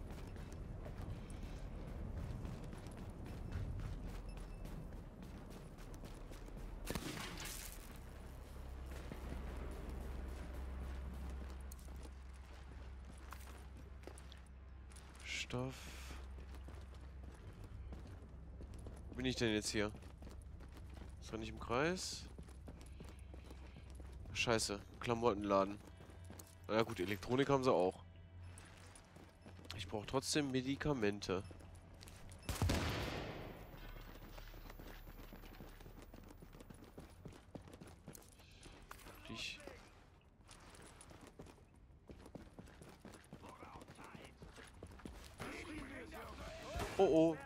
Stoff. Wo bin ich denn jetzt hier? Ist doch nicht im Kreis. Scheiße, Klamottenladen. Na ja, gut, Elektronik haben sie auch. Ich brauche trotzdem Medikamente. Dich. Oh oh.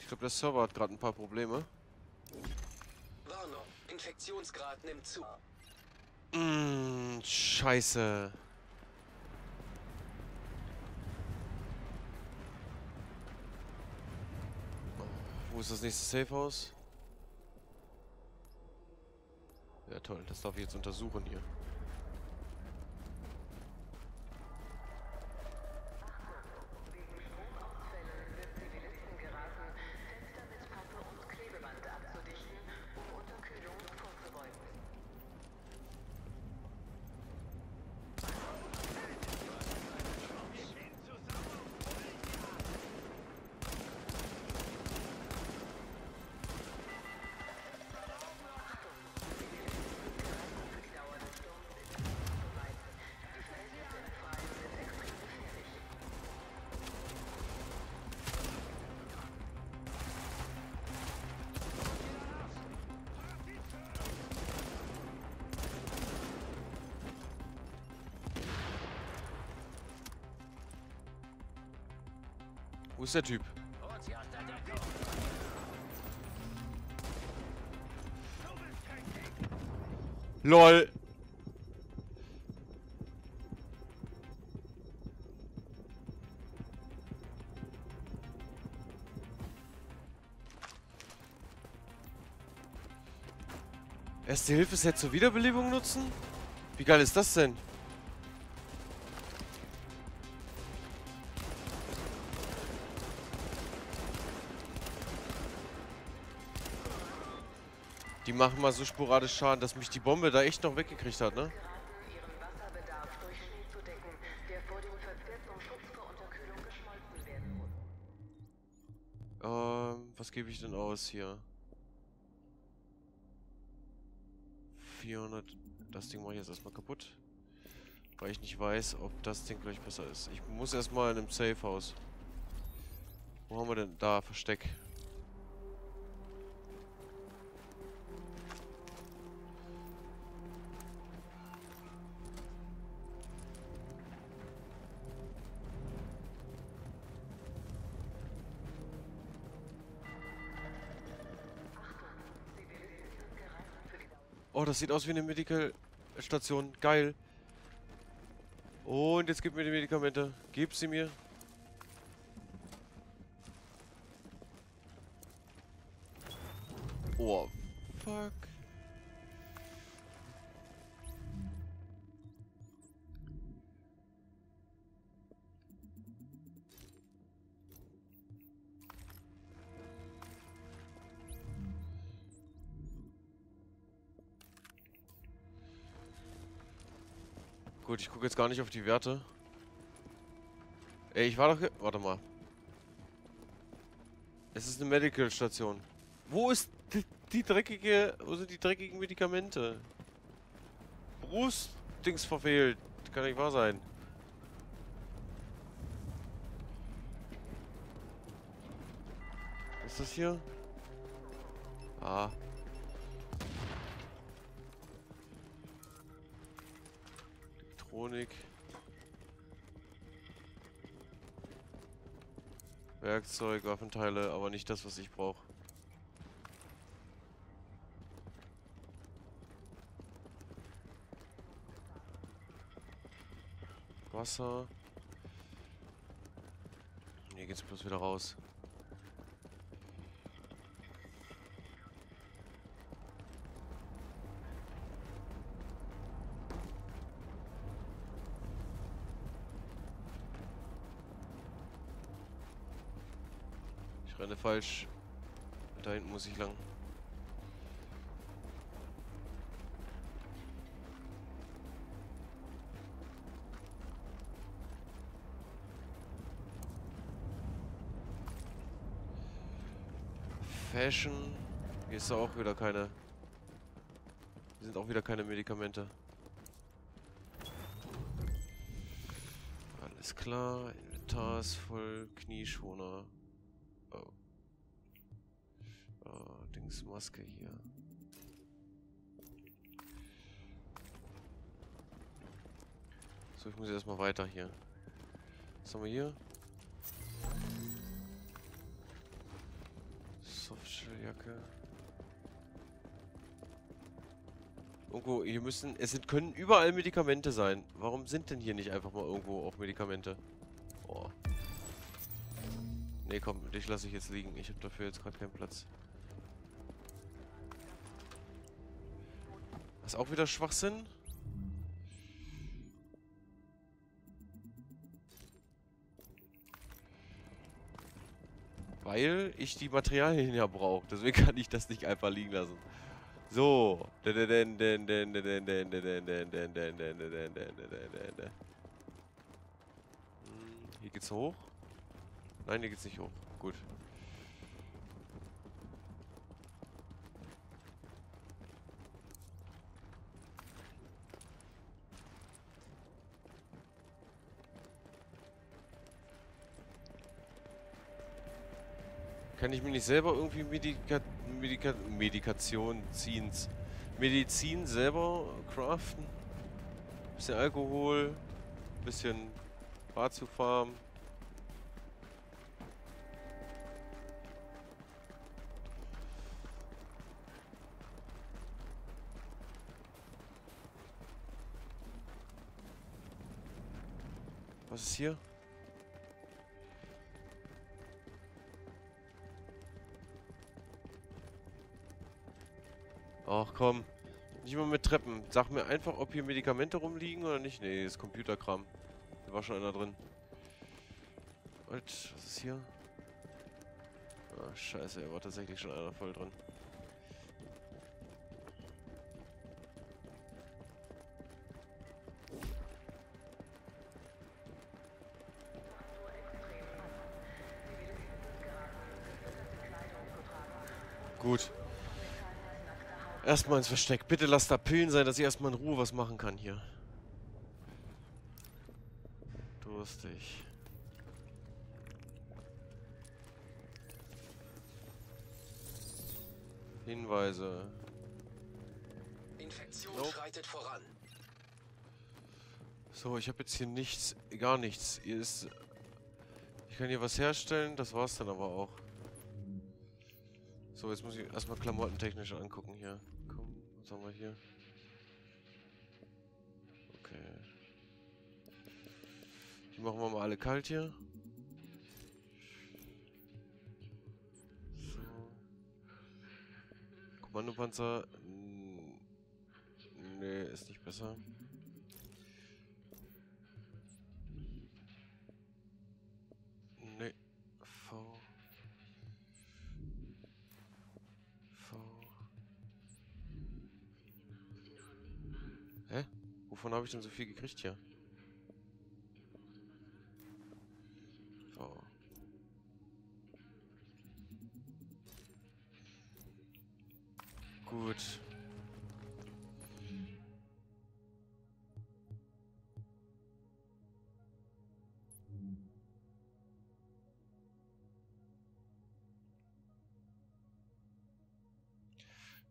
Ich glaube, der Server hat gerade ein paar Probleme. Warnung, Infektionsgrad nimmt zu. Mmh, scheiße. Wo ist das nächste Safehouse? Ja toll, das darf ich jetzt untersuchen hier. Wo ist der Typ? LOL! Erste Hilfe-Set zur Wiederbelebung nutzen? Wie geil ist das denn? Die machen mal so sporadisch Schaden, dass mich die Bombe da echt noch weggekriegt hat, ne? Ähm, was gebe ich denn aus hier? vierhundert. Das Ding mache ich jetzt erstmal kaputt. Weil ich nicht weiß, ob das Ding gleich besser ist. Ich muss erstmal in einem Safehouse. Wo haben wir denn? Da, Versteck. Oh, das sieht aus wie eine Medical-Station. Geil. Und jetzt gib mir die Medikamente. Gib sie mir. Oh, fuck. Gut, ich gucke jetzt gar nicht auf die Werte. Ey, ich war doch... Warte mal. Es ist eine Medical-Station. Wo ist die, die dreckige... Wo sind die dreckigen Medikamente? Brustdings verfehlt. Kann nicht wahr sein. Was ist das hier? Ah. Elektronik. Werkzeug, Waffenteile, aber nicht das, was ich brauche. Wasser. Hier geht's bloß wieder raus. Ich renne falsch. Da hinten muss ich lang. Fashion. Hier ist auch wieder keine. Hier sind auch wieder keine Medikamente. Alles klar. Inventar ist voll. Knieschoner. Oh. Oh, Dings Maske hier. So, ich muss erstmal weiter hier. Was haben wir hier? Softshelljacke. Irgendwo, hier müssen. Es sind, können überall Medikamente sein. Warum sind denn hier nicht einfach mal irgendwo auch Medikamente? Oh. Ne, komm, dich lasse ich jetzt liegen. Ich habe dafür jetzt gerade keinen Platz. Was auch wieder Schwachsinn? Weil ich die Materialien ja brauche. Deswegen kann ich das nicht einfach liegen lassen. So. Hier geht's hoch. Nein, hier geht's nicht hoch. Gut. Kann ich mir nicht selber irgendwie Medika Medika Medikation ziehen? Medizin selber craften? Bisschen Alkohol, bisschen Bar zu farmen. Was ist hier? Ach komm, nicht mal mit Treppen. Sag mir einfach, ob hier Medikamente rumliegen oder nicht. Nee, das ist Computerkram. Da war schon einer drin. Und was ist hier? Ah, scheiße, da war tatsächlich schon einer voll drin. Gut. Erstmal ins Versteck. Bitte lass da Pillen sein, dass ich erstmal in Ruhe was machen kann hier. Durstig. Hinweise. Infektion nope. Schreitet voran. So, ich habe jetzt hier nichts, gar nichts. Hier ist, ich kann hier was herstellen, das war's dann aber auch. So, jetzt muss ich erstmal klamottentechnisch angucken hier. Komm, was haben wir hier? Okay. Die machen wir mal alle kalt hier. So. Kommandopanzer. Nee, ist nicht besser. Nee. V. Wovon habe ich denn so viel gekriegt hier? So. Gut.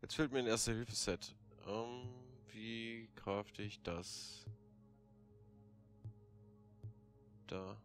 Jetzt fehlt mir ein Erste-Hilfe-Set. Ähm, wie crafte ich das? Da.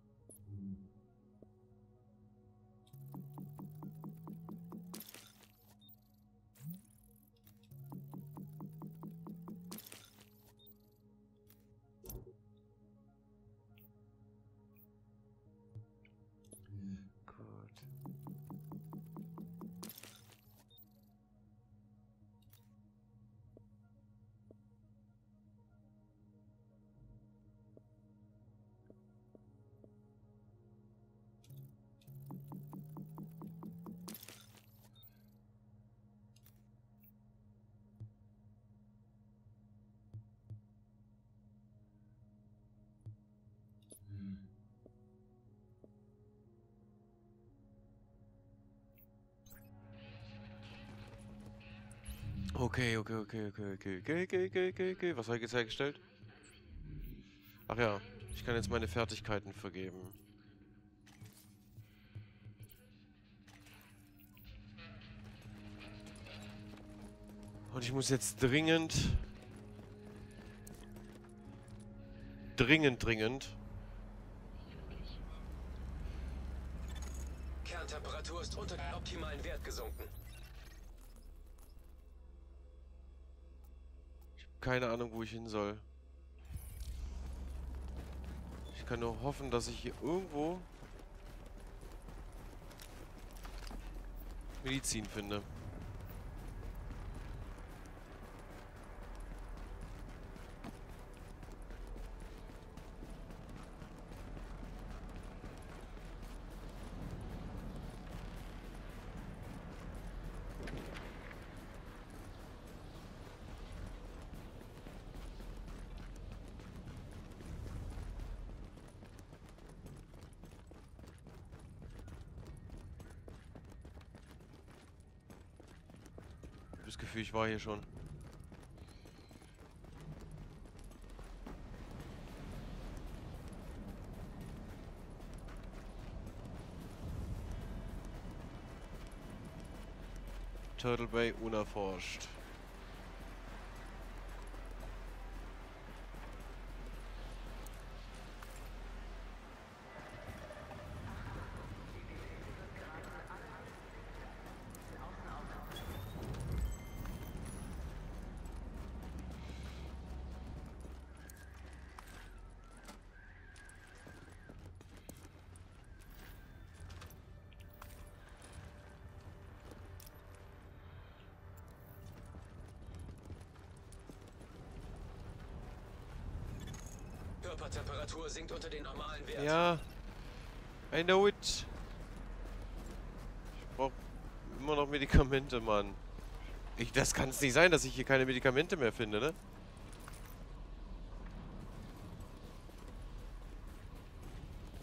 Okay, okay, okay, okay, okay, okay, okay, okay, okay, okay. Was habe ich jetzt hergestellt? Ach ja, ich kann jetzt meine Fertigkeiten vergeben. Und ich muss jetzt dringend... Dringend, dringend... Kerntemperatur ist unter den optimalen Wert gesunken. Keine Ahnung, wo ich hin soll. Ich kann nur hoffen, dass ich hier irgendwo Medizin finde. Das Gefühl, ich war hier schon. Turtle Bay unerforscht. Körpertemperatur sinkt unter den normalen Wert. Ja, I know it. Ich brauche immer noch Medikamente, Mann. Ich, das kann es nicht sein, dass ich hier keine Medikamente mehr finde, ne?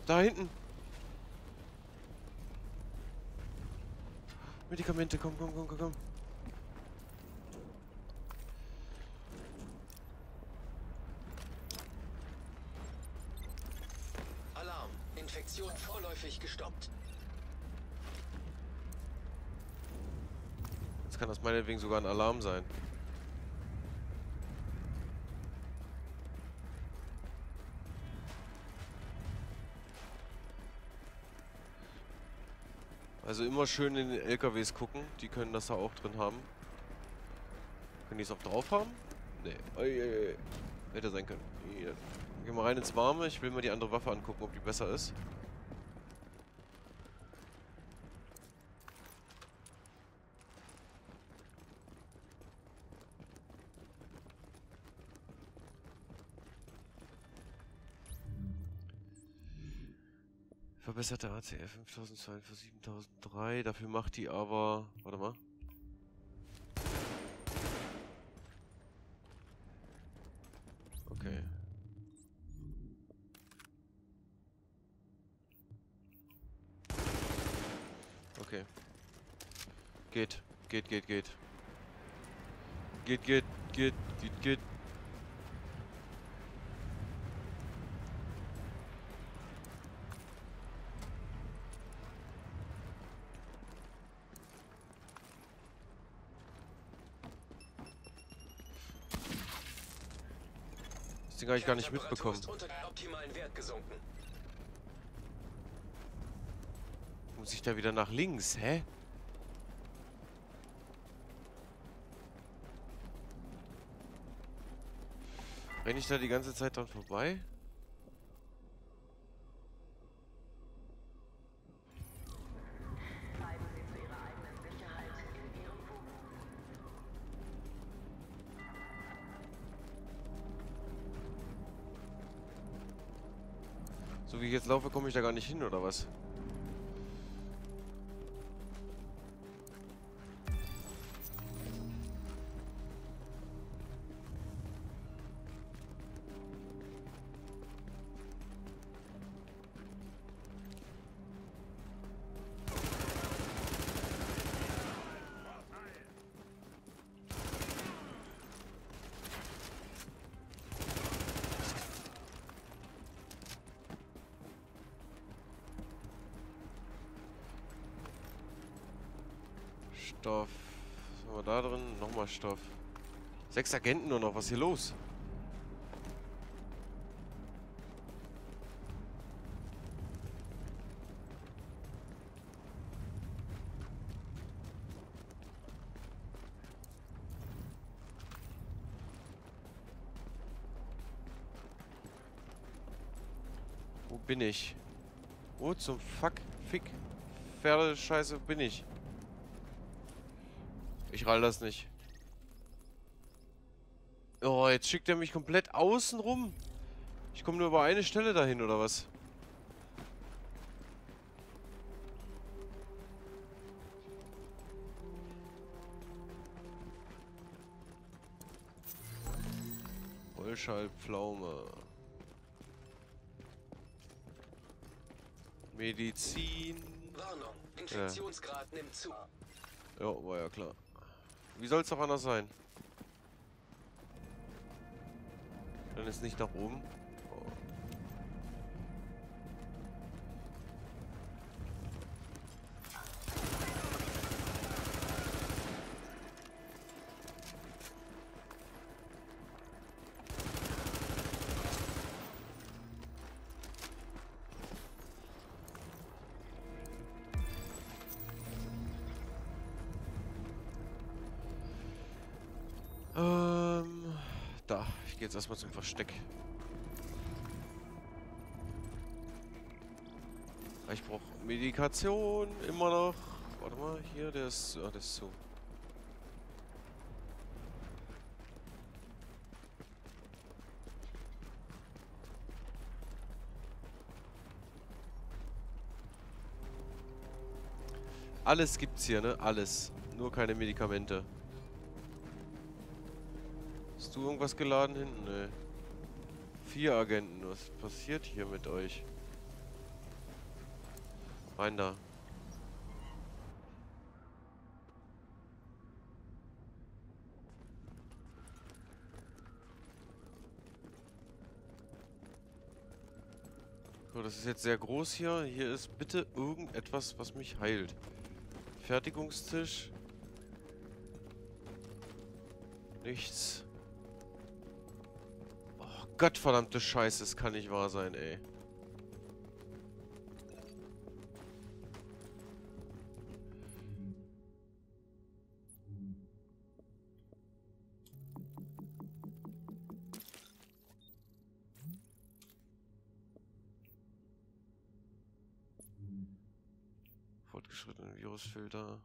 Da hinten. Medikamente, komm, komm, komm, komm, komm. Infektion vorläufig gestoppt. Jetzt kann das meinetwegen sogar ein Alarm sein. Also immer schön in den L K Ws gucken. Die können das da auch drin haben. Können die es auch drauf haben? Nee. Ei, ei, ei. Hätte sein können. Ja. Geh mal rein ins Warme, ich will mal die andere Waffe angucken, ob die besser ist. Verbesserte A C R fünf tausend zwei für siebentausend drei, dafür macht die aber... Warte mal. Okay. Geht, geht, geht, geht. Geht, geht, geht, geht, geht. Das Ding habe ich gar nicht mitbekommen. Ist unter den optimalen Wert gesunken. Muss ich da wieder nach links, hä? Renne ich da die ganze Zeit dran vorbei? Bleiben Sie zu Ihrer eigenen Sicherheit in Ihrem Fokus. So wie ich jetzt laufe, komme ich da gar nicht hin, oder was? Stoff. Was haben wir da drin? Nochmal Stoff. Sechs Agenten nur noch. Was ist hier los? Wo bin ich? Wo zum Fuck, Fick, Pferdescheiße bin ich? Ich rall das nicht. Oh, jetzt schickt er mich komplett außen rum. Ich komme nur über eine Stelle dahin, oder was? Rollschallpflaume. Medizin. Warnung. Infektionsgrad nimmt zu. Ja, war ja klar. Wie soll es doch anders sein? Dann ist nicht nach oben. Oh. Ähm, da, ich gehe jetzt erstmal zum Versteck. Ich brauche Medikation, immer noch. Warte mal, hier, der ist, ah, der ist zu. Alles gibt's hier, ne? Alles. Nur keine Medikamente. Hast du irgendwas geladen hinten? Nee. Vier Agenten. Was passiert hier mit euch? Rein da. So, das ist jetzt sehr groß hier. Hier ist bitte irgendetwas, was mich heilt. Fertigungstisch. Nichts. Gottverdammte Scheiße, das kann nicht wahr sein, ey. Fortgeschrittenen Virusfilter.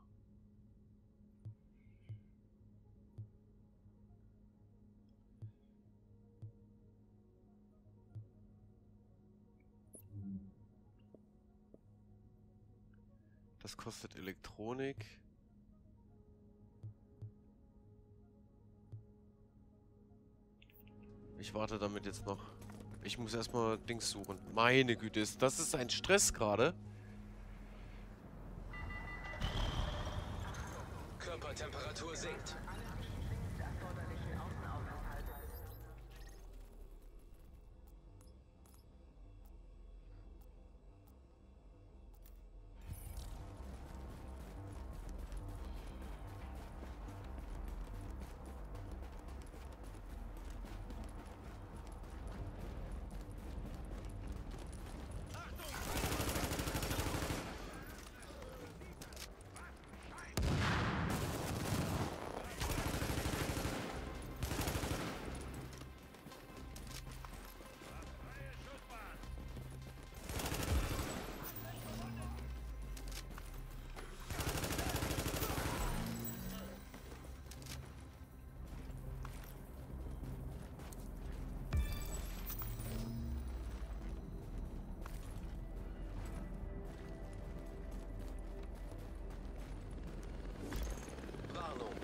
Das kostet Elektronik. Ich warte damit jetzt noch. Ich muss erstmal Dings suchen. Meine Güte, ist das ist ein Stress gerade. Seht.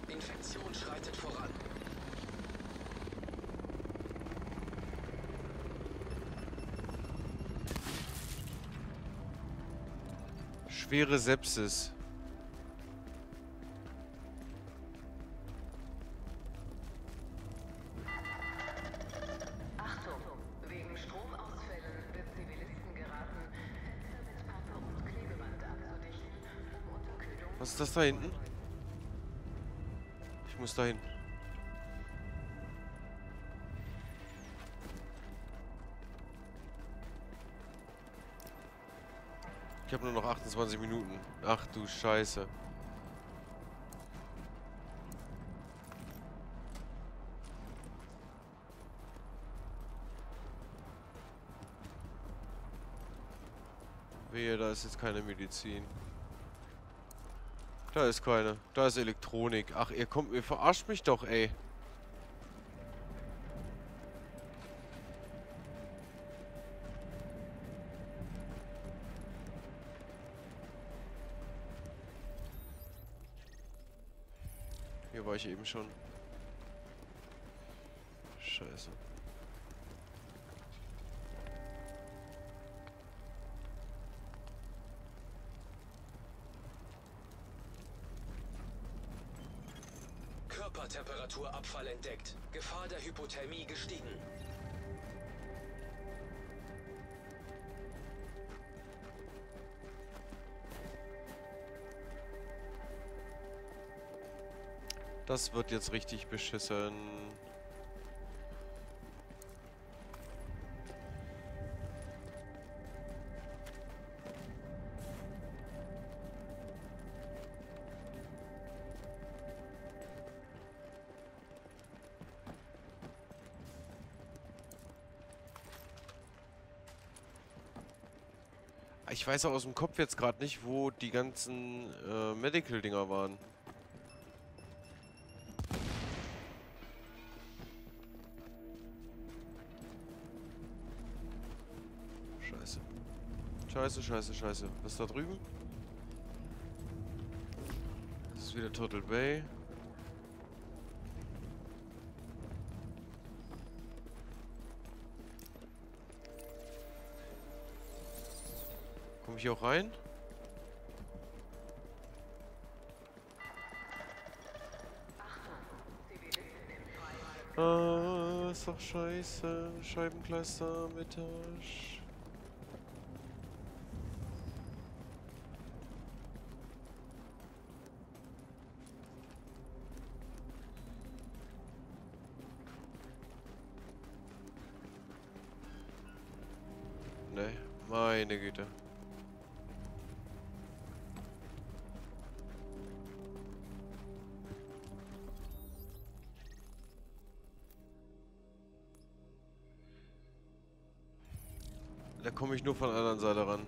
Infektion schreitet voran. Schwere Sepsis. Was ist das da hinten? Ich muss dahin. Ich habe nur noch achtundzwanzig Minuten. Ach du Scheiße. Wehe, da ist jetzt keine Medizin. Da ist keine. Da ist Elektronik. Ach, ihr kommt, ihr verarscht mich doch, ey. Hier war ich eben schon. Scheiße. Temperaturabfall entdeckt. Gefahr der Hypothermie gestiegen. Das wird jetzt richtig beschissen. Ich weiß auch aus dem Kopf jetzt gerade nicht, wo die ganzen äh, Medical-Dinger waren. Scheiße. Scheiße, scheiße, scheiße. Was ist da drüben? Das ist wieder Turtle Bay. Komme ich auch rein? Ah, ist doch scheiße. Scheibenkleister, Mittag. Ne, meine Güte. Da komme ich nur von der anderen Seite ran.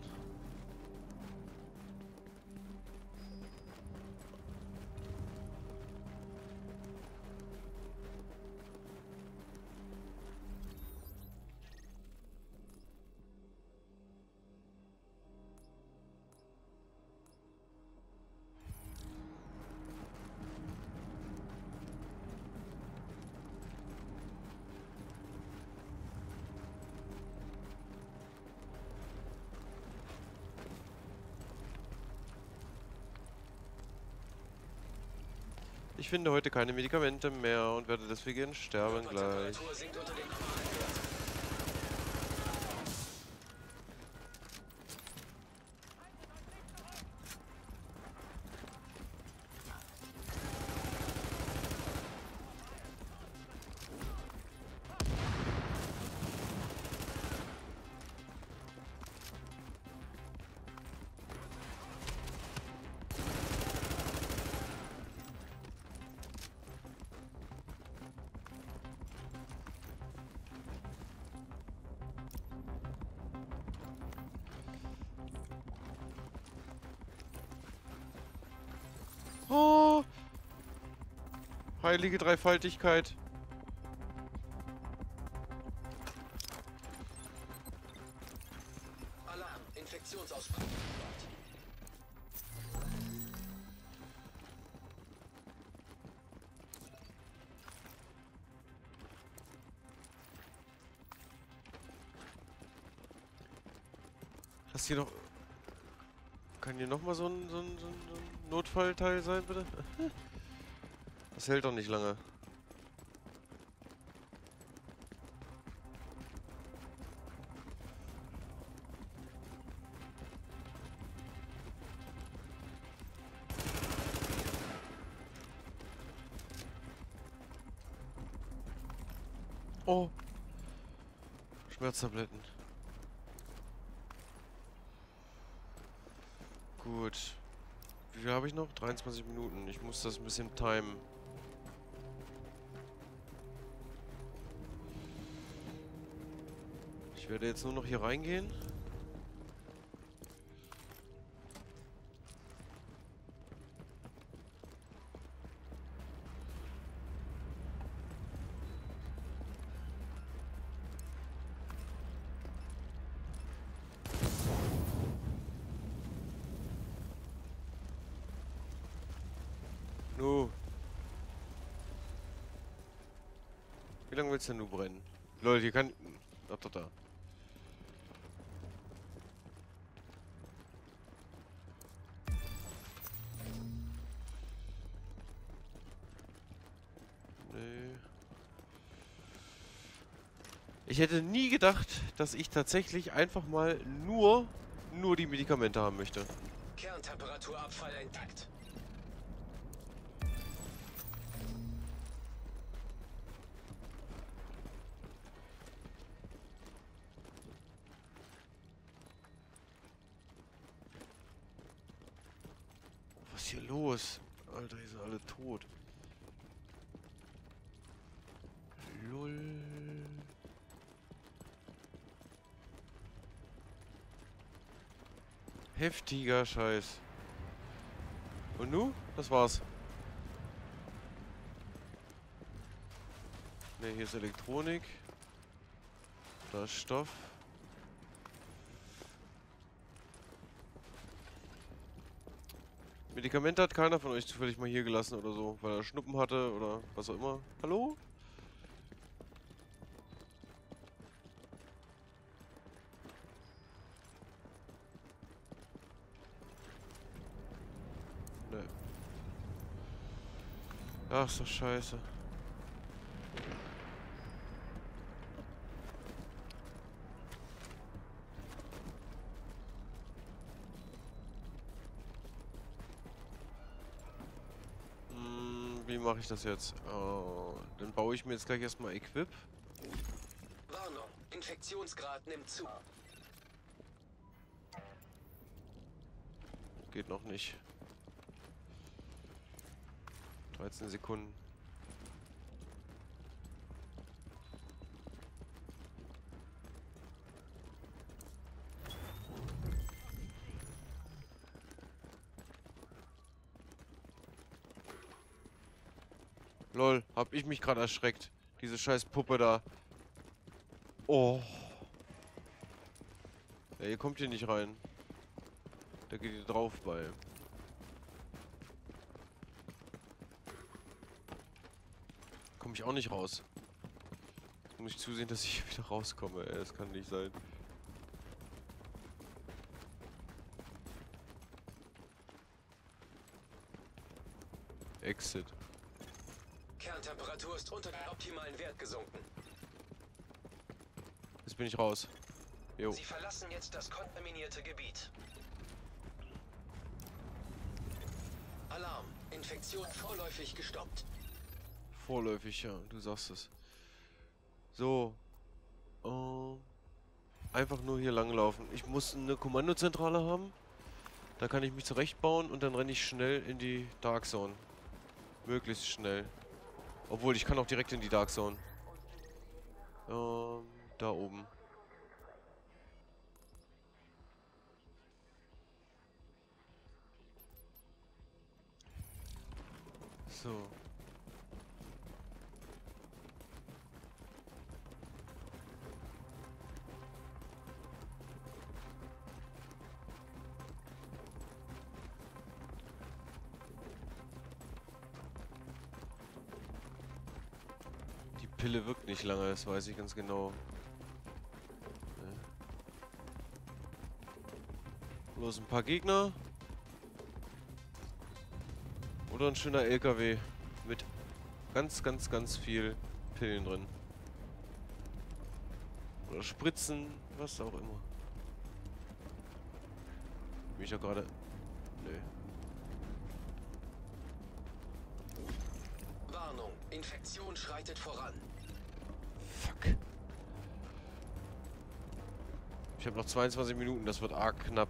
finde heute keine Medikamente mehr und werde deswegen sterben gleich. Heilige Dreifaltigkeit. Alarm, Infektionsausbruch. Hast hier noch... Kann hier nochmal so ein, so, ein, so ein Notfallteil sein, bitte? Das hält doch nicht lange. Oh. Schmerztabletten. Gut. Wie viel habe ich noch? dreiundzwanzig Minuten. Ich muss das ein bisschen timen. Ich werde jetzt nur noch hier reingehen. Nu. Wie lange willst du denn nur brennen? Leute, hier kann... Da, da, da. Ich hätte nie gedacht, dass ich tatsächlich einfach mal nur, nur die Medikamente haben möchte. Kerntemperaturabfall intakt. Was ist hier los? Alter, die sind alle tot. Heftiger Scheiß. Und nu? Das war's. Ne, hier ist Elektronik. Da ist Stoff. Medikamente hat keiner von euch zufällig mal hier gelassen oder so, weil er Schnuppen hatte oder was auch immer. Hallo? Ach so, scheiße. Hm, wie mache ich das jetzt? Oh, dann baue ich mir jetzt gleich erstmal Equip. Warnung, Infektionsgrad nimmt zu. Geht noch nicht. dreizehn Sekunden. Lol, hab ich mich gerade erschreckt. Diese scheiß Puppe da. Oh. Ja, ihr kommt hier nicht rein. Da geht ihr drauf bei. Komme ich auch nicht raus. Jetzt muss ich zusehen, dass ich wieder rauskomme. Ey, das kann nicht sein. Exit. Kerntemperatur ist unter den optimalen Wert gesunken. Jetzt bin ich raus. Jo. Sie verlassen jetzt das kontaminierte Gebiet. Alarm. Infektion vorläufig gestoppt. Vorläufig, ja. Du sagst es. So. Uh, einfach nur hier langlaufen. Ich muss eine Kommandozentrale haben. Da kann ich mich zurechtbauen und dann renne ich schnell in die Dark Zone. Möglichst schnell. Obwohl, ich kann auch direkt in die Dark Zone. Uh, da oben. So. Die Pille wirkt nicht lange, das weiß ich ganz genau. Bloß ein paar Gegner. Oder ein schöner L K W mit ganz, ganz, ganz viel Pillen drin. Oder Spritzen, was auch immer. Bin ich ja gerade... Nö. Warnung, Infektion schreitet voran. Fuck. Ich habe noch zweiundzwanzig Minuten, das wird arg knapp.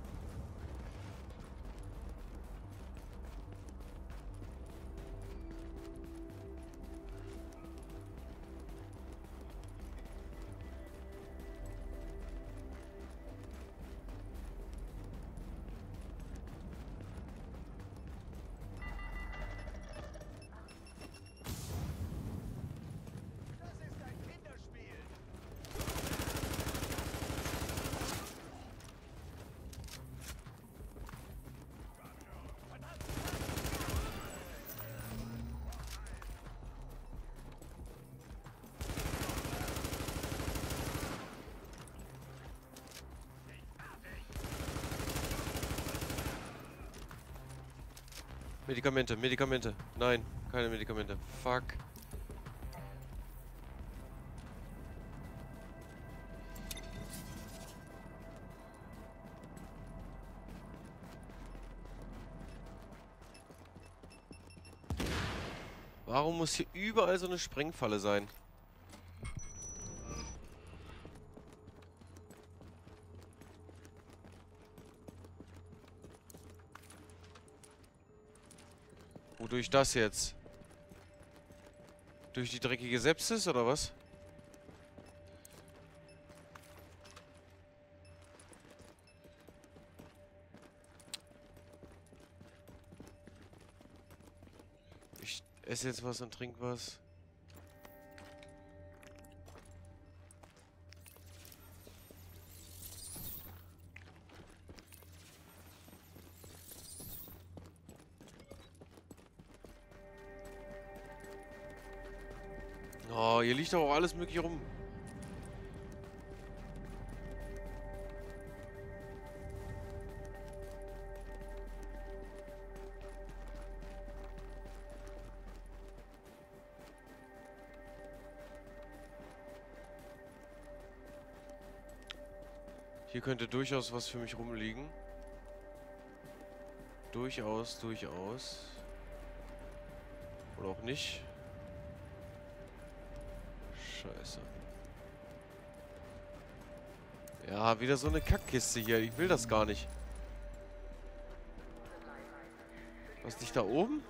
Medikamente, Medikamente. Nein, keine Medikamente. Fuck. Warum muss hier überall so eine Sprengfalle sein? Durch das jetzt? Durch die dreckige Sepsis oder was? Ich esse jetzt was und trinke was. Oh, hier liegt doch auch alles mögliche rum. Hier könnte durchaus was für mich rumliegen. Durchaus, durchaus. Oder auch nicht. Scheiße. Ja, wieder so eine Kackkiste hier. Ich will das gar nicht. Was liegt da oben?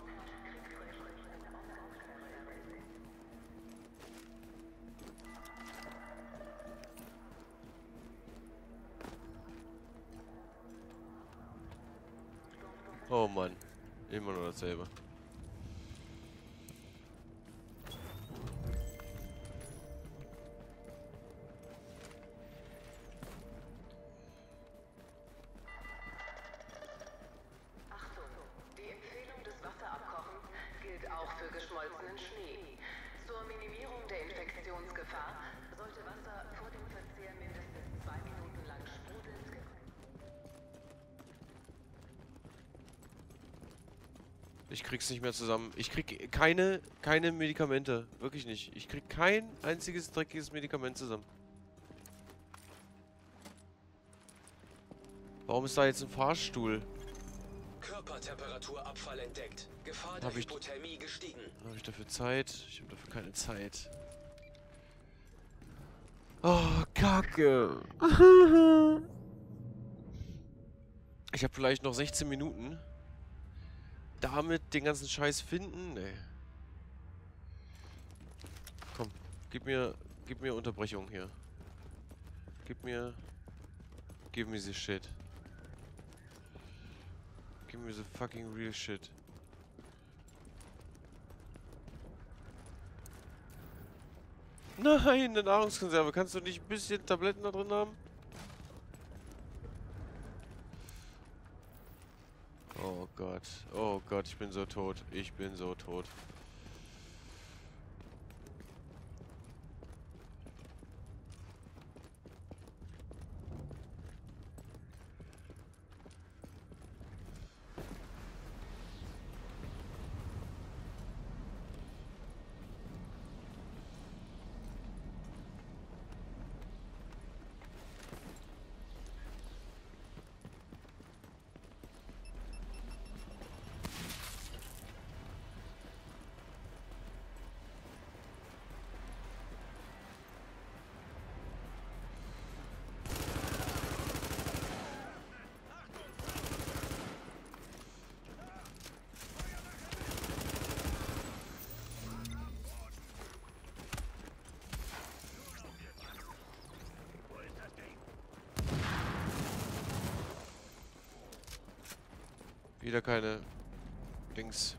Oh Mann. Immer nur dasselbe. Ich krieg's nicht mehr zusammen. Ich krieg keine, keine Medikamente. Wirklich nicht. Ich krieg kein einziges dreckiges Medikament zusammen. Warum ist da jetzt ein Fahrstuhl? Körpertemperaturabfall entdeckt. Gefahr der Hypothermie gestiegen. Habe ich dafür Zeit? Ich habe dafür keine Zeit. Oh, Kacke. Ich habe vielleicht noch sechzehn Minuten. Damit den ganzen Scheiß finden? Nee. Komm, gib mir, gib mir Unterbrechung hier. Gib mir... Give me the shit. Give me the fucking real shit. Nein, eine Nahrungskonserve. Kannst du nicht ein bisschen Tabletten da drin haben? Oh Gott. Oh Gott, ich bin so tot. Ich bin so tot. Wieder keine Dings.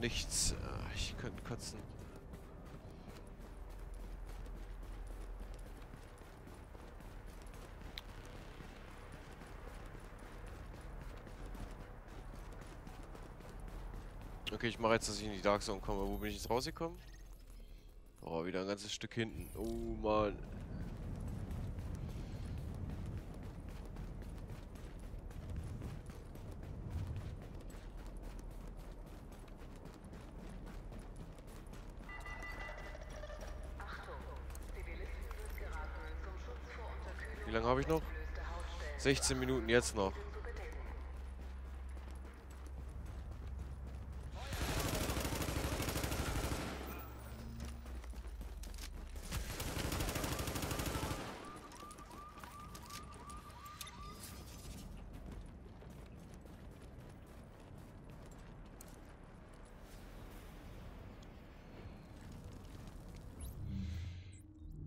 Nichts. Ich könnte kotzen. Okay, ich mache jetzt, dass ich in die Dark Zone komme. Wo bin ich jetzt rausgekommen? Oh, wieder ein ganzes Stück hinten. Oh, Mann. Habe ich noch? sechzehn Minuten jetzt noch.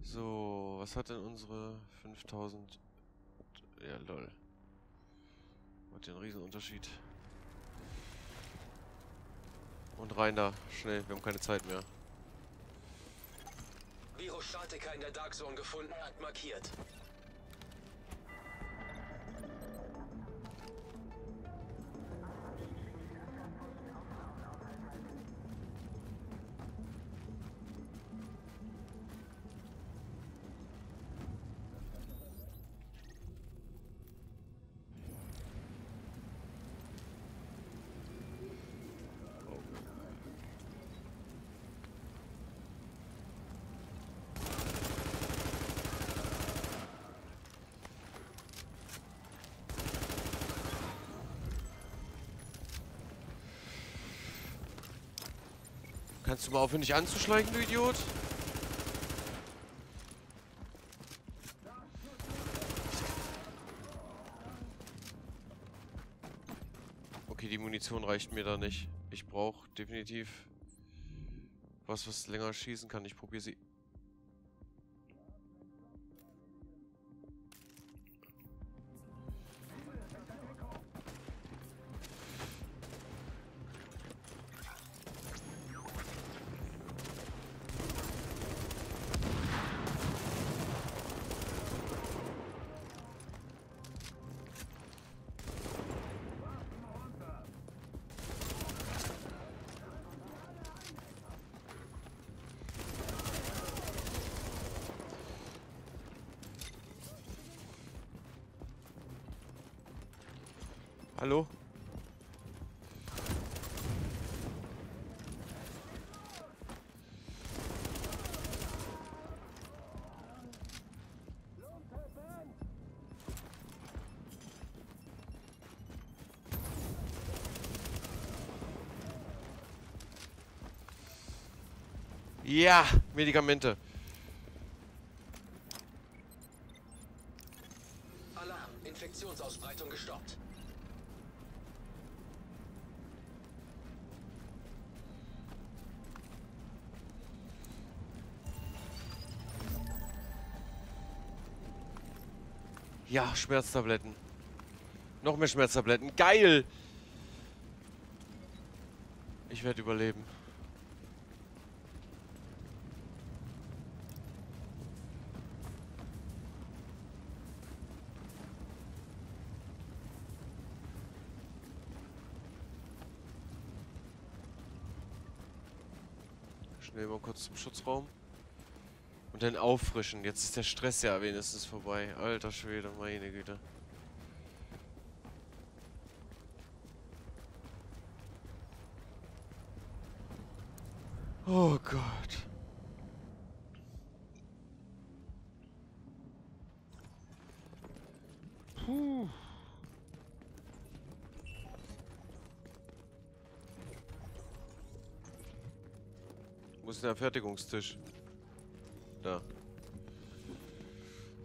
So, was hat denn unsere fünftausend... Ja, lol. Macht den Riesenunterschied. Und rein da, schnell, wir haben keine Zeit mehr. Virostatika in der Dark Zone gefunden und markiert. Kannst du mal aufhören, dich anzuschleichen, du Idiot? Okay, die Munition reicht mir da nicht. Ich brauche definitiv was, was länger schießen kann. Ich probiere sie. Hallo? Ja, Medikamente. Alarm, Infektionsausbreitung gestoppt. Ja, Schmerztabletten. Noch mehr Schmerztabletten. Geil! Ich werde überleben. Schnell mal kurz zum Schutzraum. Und dann auffrischen. Jetzt ist der Stress ja wenigstens vorbei. Alter Schwede, meine Güte. Oh Gott. Puh. Wo ist der Fertigungstisch? Da.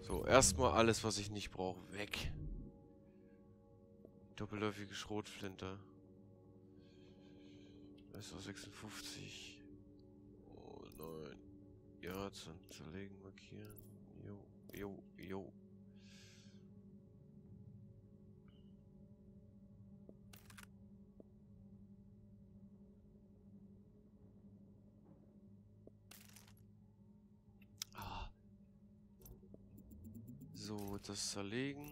So, erstmal alles, was ich nicht brauche, weg. Doppelläufige Schrotflinte. S O sechsundfünfzig. Ja, zum Zerlegen, markieren. Jo, jo, jo. Ah. So, das Zerlegen.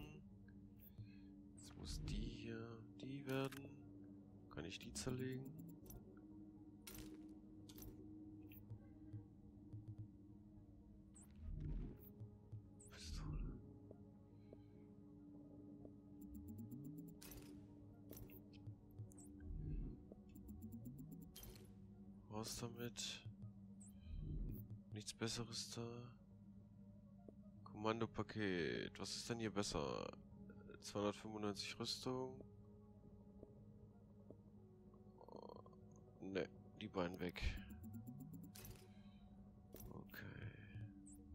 Jetzt muss die hier, die werden. Kann ich die zerlegen? Damit. Nichts Besseres da. Kommandopaket. Was ist denn hier besser? zweihundertfünfundneunzig Rüstung. Oh, ne, die beiden weg. Okay.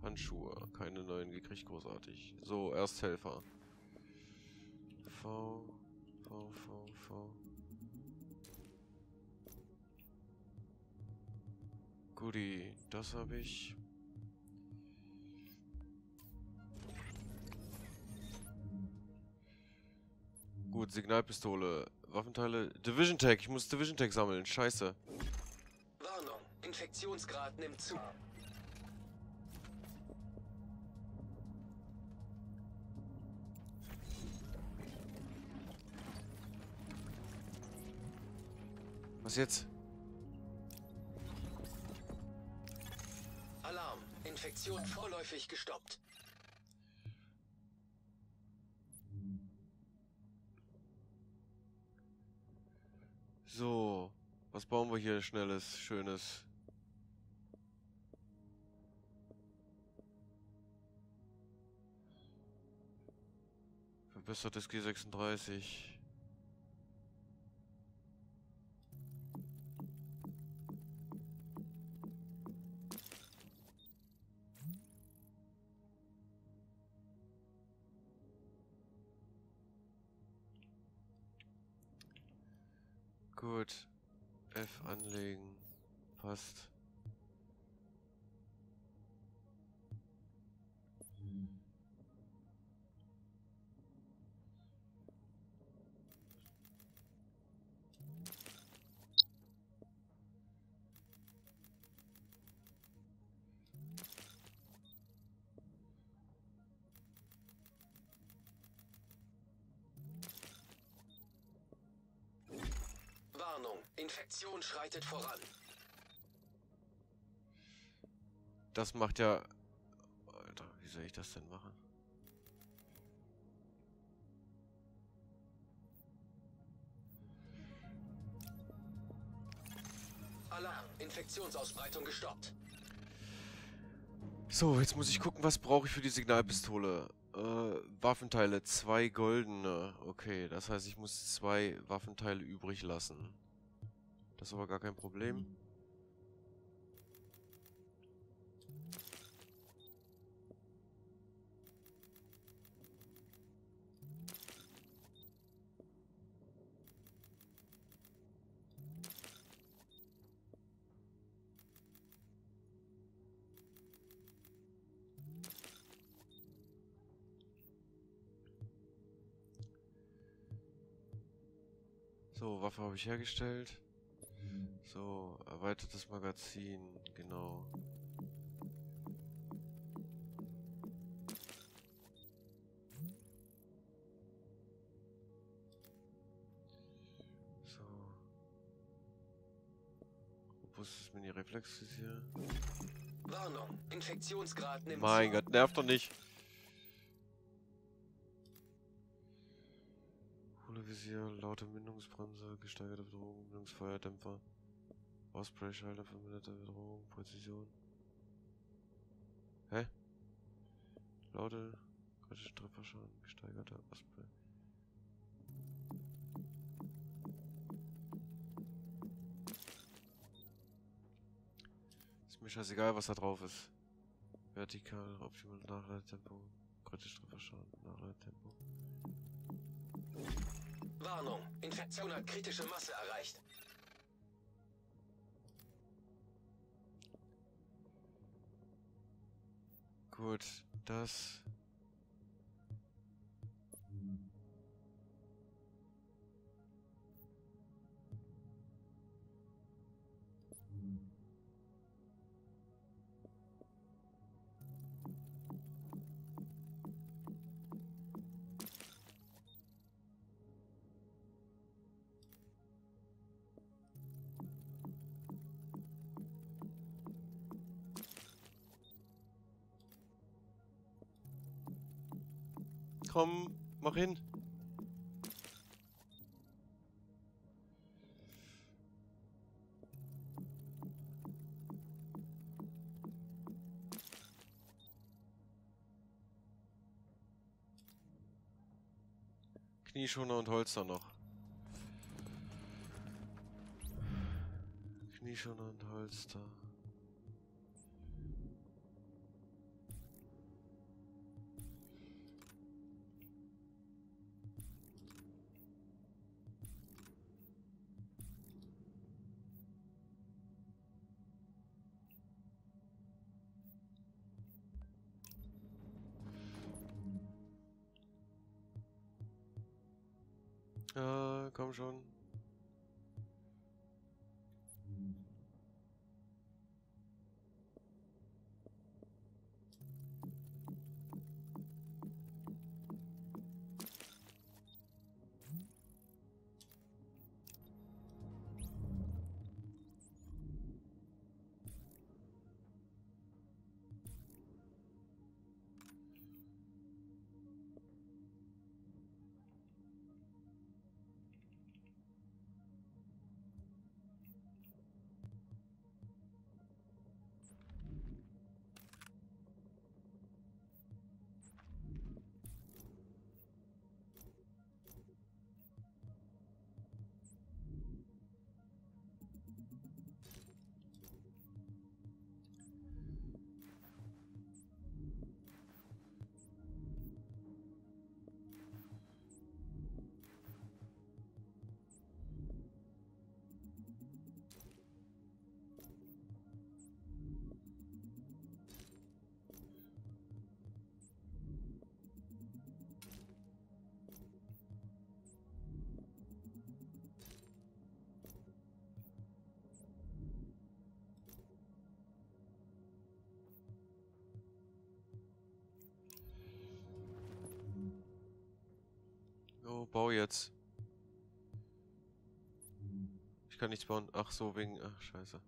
Handschuhe. Keine neuen gekriegt, großartig. So, Ersthelfer. V, V, V, V. Goodie, das habe ich. Gut, Signalpistole, Waffenteile, Division Tech, ich muss Division Tech sammeln, scheiße. Warnung, Infektionsgrad nimmt zu. Was jetzt? Infektion vorläufig gestoppt. So, was bauen wir hier Schnelles, Schönes? Verbessertes G sechsunddreißig. Gut, F anlegen, passt. Infektion schreitet voran. Das macht ja... Alter, wie soll ich das denn machen? Alarm, Infektionsausbreitung gestoppt. So, jetzt muss ich gucken, was brauche ich für die Signalpistole. Äh, Waffenteile, zwei goldene. Okay, das heißt, ich muss zwei Waffenteile übrig lassen. Das ist aber gar kein Problem. So, Waffe habe ich hergestellt. So, erweitertes Magazin, genau. So. Robustes Mini-Reflexvisier. Warnung, Infektionsgrad nimmt zu. Mein Gott, nervt doch nicht. Hohlevisier, laute Mündungsbremse, gesteigerte Bedrohung, Mündungsfeuerdämpfer, Ausprayschalter, verminderte Bedrohung, Präzision. Hä? Laute, kritische Trefferschaden, gesteigerte Ausprey. Ist mir scheißegal, was da drauf ist. Vertikal, optimal Nachladetempo, kritisch Trefferschaden, Nachladetempo. Warnung, Infektion hat kritische Masse erreicht. Gut, das... Komm, mach hin. Knieschoner und Holster noch. Knieschoner und Holster. Ja, komm schon. Oh, bau jetzt. Ich kann nichts bauen. Ach so, wegen... Ach, scheiße.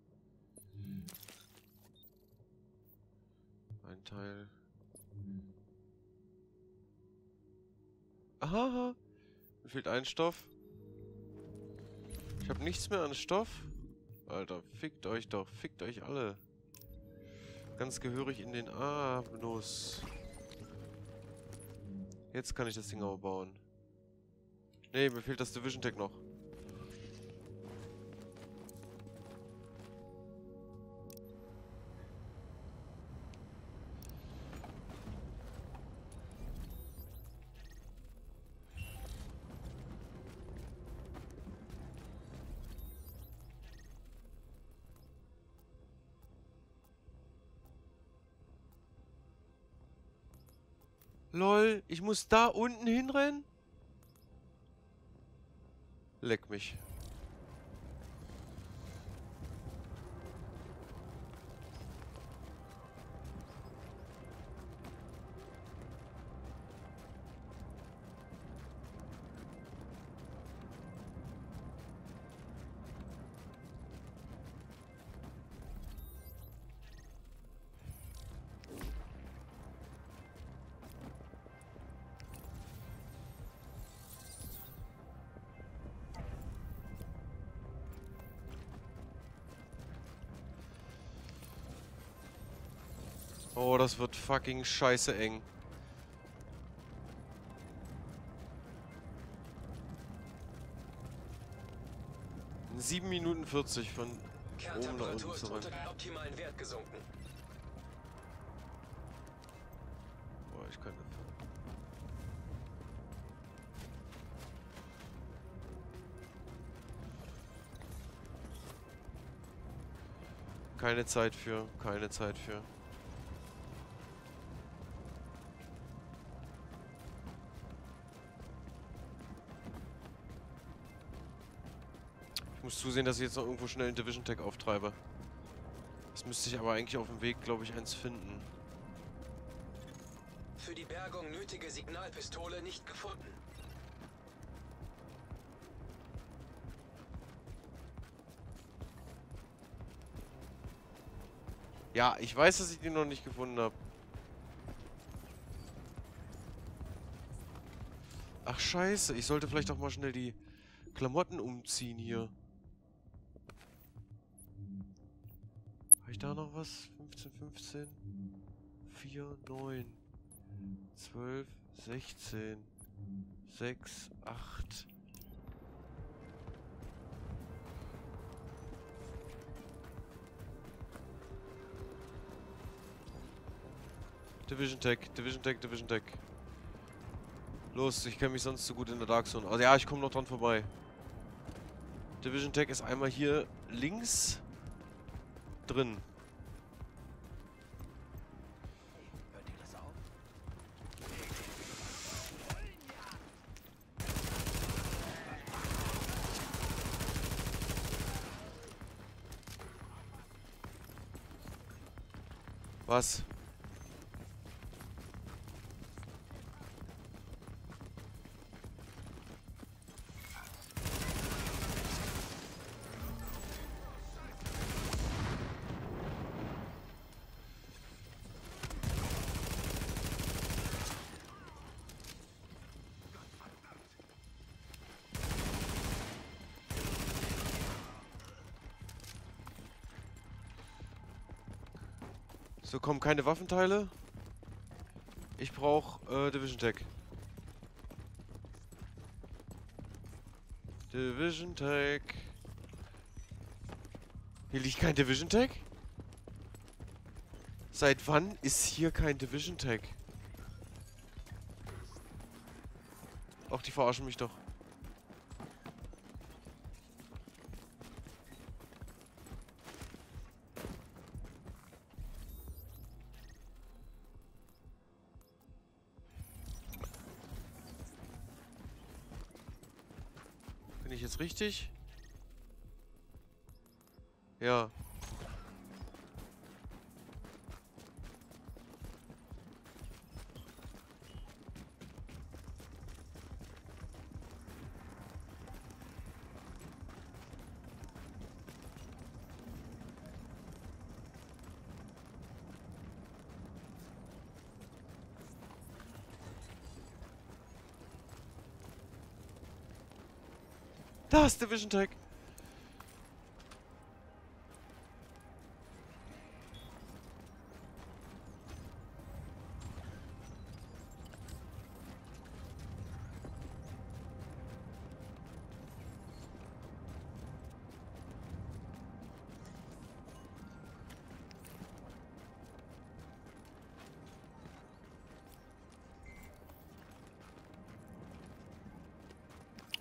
Ein Teil. Aha! Mir fehlt ein Stoff. Ich habe nichts mehr an Stoff. Alter, fickt euch doch. Fickt euch alle. Ganz gehörig in den Abnuss. Jetzt kann ich das Ding auch bauen. Nee, mir fehlt das Division Tech noch. Lol, ich muss da unten hinrennen? Leck mich. Oh, das wird fucking scheiße eng. sieben Minuten vierzig von oben nach unten zurück. Boah, ich kann nicht. Keine Zeit für, keine Zeit für. Zusehen, dass ich jetzt noch irgendwo schnell einen Division Tech auftreibe. Das müsste ich aber eigentlich auf dem Weg, glaube ich, eins finden. Für die Bergung nötige Signalpistole nicht gefunden. Ja, ich weiß, dass ich die noch nicht gefunden habe. Ach, scheiße. Ich sollte vielleicht auch mal schnell die Klamotten umziehen hier. Da noch was? fünfzehn, fünfzehn, vier, neun, zwölf, sechzehn, sechs, acht. Division Tech, Division Tech, Division Tech. Los, ich kenne mich sonst so gut in der Dark Zone. Also ja, ich komme noch dran vorbei. Division Tech ist einmal hier links drin. Was? So, kommen keine Waffenteile. Ich brauche äh, Division Tech. Division Tech. Hier liegt kein Division Tech? Seit wann ist hier kein Division Tech? Ach, die verarschen mich doch. Richtig? Ja. Das Division Tech.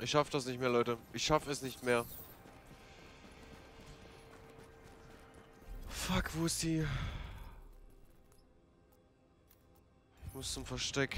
Ich schaff das nicht mehr, Leute. Ich schaff es nicht mehr. Fuck, wo ist die? Ich muss zum Versteck.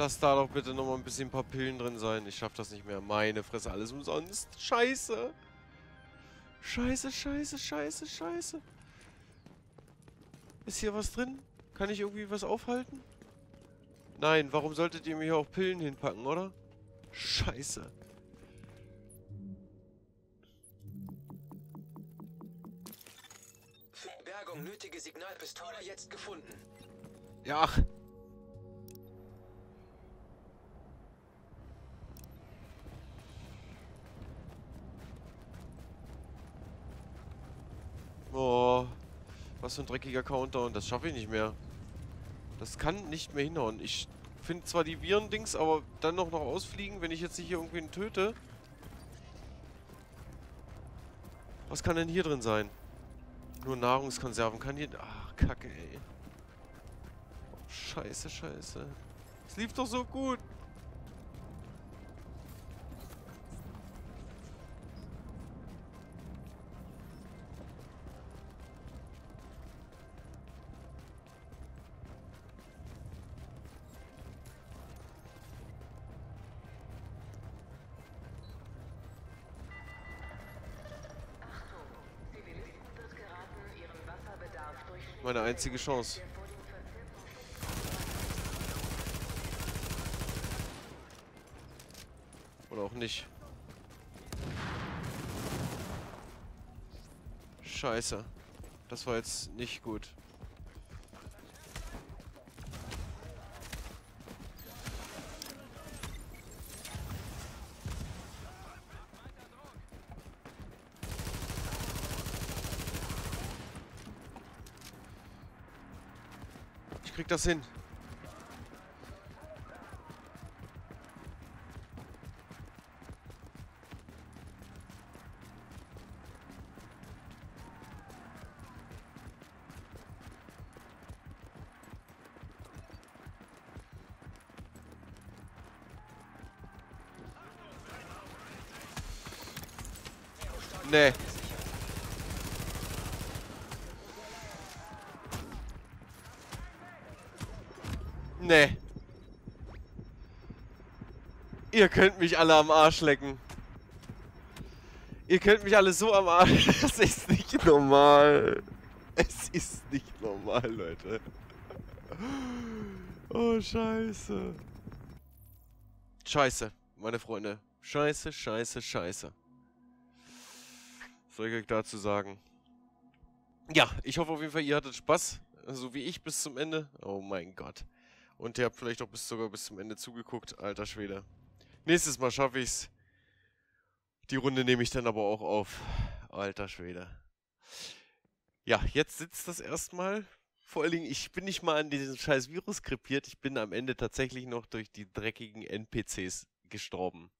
Lass da doch bitte nochmal ein bisschen Papillen drin sein. Ich schaff das nicht mehr. Meine Fresse, alles umsonst. Scheiße. Scheiße, scheiße, scheiße, scheiße. Ist hier was drin? Kann ich irgendwie was aufhalten? Nein, warum solltet ihr mir hier auch Pillen hinpacken, oder? Scheiße. Für die Bergung nötige Signalpistole jetzt gefunden. Ja. Boah. Was für ein dreckiger Countdown. Das schaffe ich nicht mehr. Das kann nicht mehr hinhauen. Ich finde zwar die Viren-Dings, aber dann noch noch ausfliegen, wenn ich jetzt nicht hier irgendwen töte. Was kann denn hier drin sein? Nur Nahrungskonserven. Kann hier... Ach, Kacke, ey. Oh, scheiße, scheiße. Es lief doch so gut. Meine einzige Chance. Oder auch nicht. Scheiße. Das war jetzt nicht gut. Das hin. Nee. Nee. Ihr könnt mich alle am Arsch lecken. Ihr könnt mich alle so am Arsch. Das ist nicht normal. Es ist nicht normal, Leute. Oh, scheiße. Scheiße, meine Freunde. Scheiße, scheiße, scheiße. Was soll ich dazu sagen? Ja, ich hoffe auf jeden Fall, ihr hattet Spaß. So wie ich bis zum Ende. Oh mein Gott. Und ihr habt vielleicht auch bis sogar bis zum Ende zugeguckt. Alter Schwede. Nächstes Mal schaffe ich's. Die Runde nehme ich dann aber auch auf. Alter Schwede. Ja, jetzt sitzt das erstmal. Vor allen Dingen, ich bin nicht mal an diesem scheiß Virus krepiert. Ich bin am Ende tatsächlich noch durch die dreckigen N P Cs gestorben.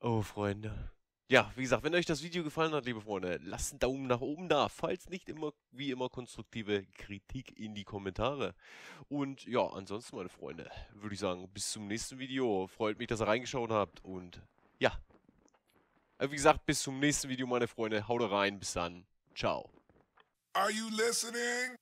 Oh, Freunde. Ja, wie gesagt, wenn euch das Video gefallen hat, liebe Freunde, lasst einen Daumen nach oben da. Falls nicht, immer wie immer konstruktive Kritik in die Kommentare. Und ja, ansonsten, meine Freunde, würde ich sagen, bis zum nächsten Video. Freut mich, dass ihr reingeschaut habt. Und ja, wie gesagt, bis zum nächsten Video, meine Freunde. Haut rein, bis dann. Ciao. Are you listening?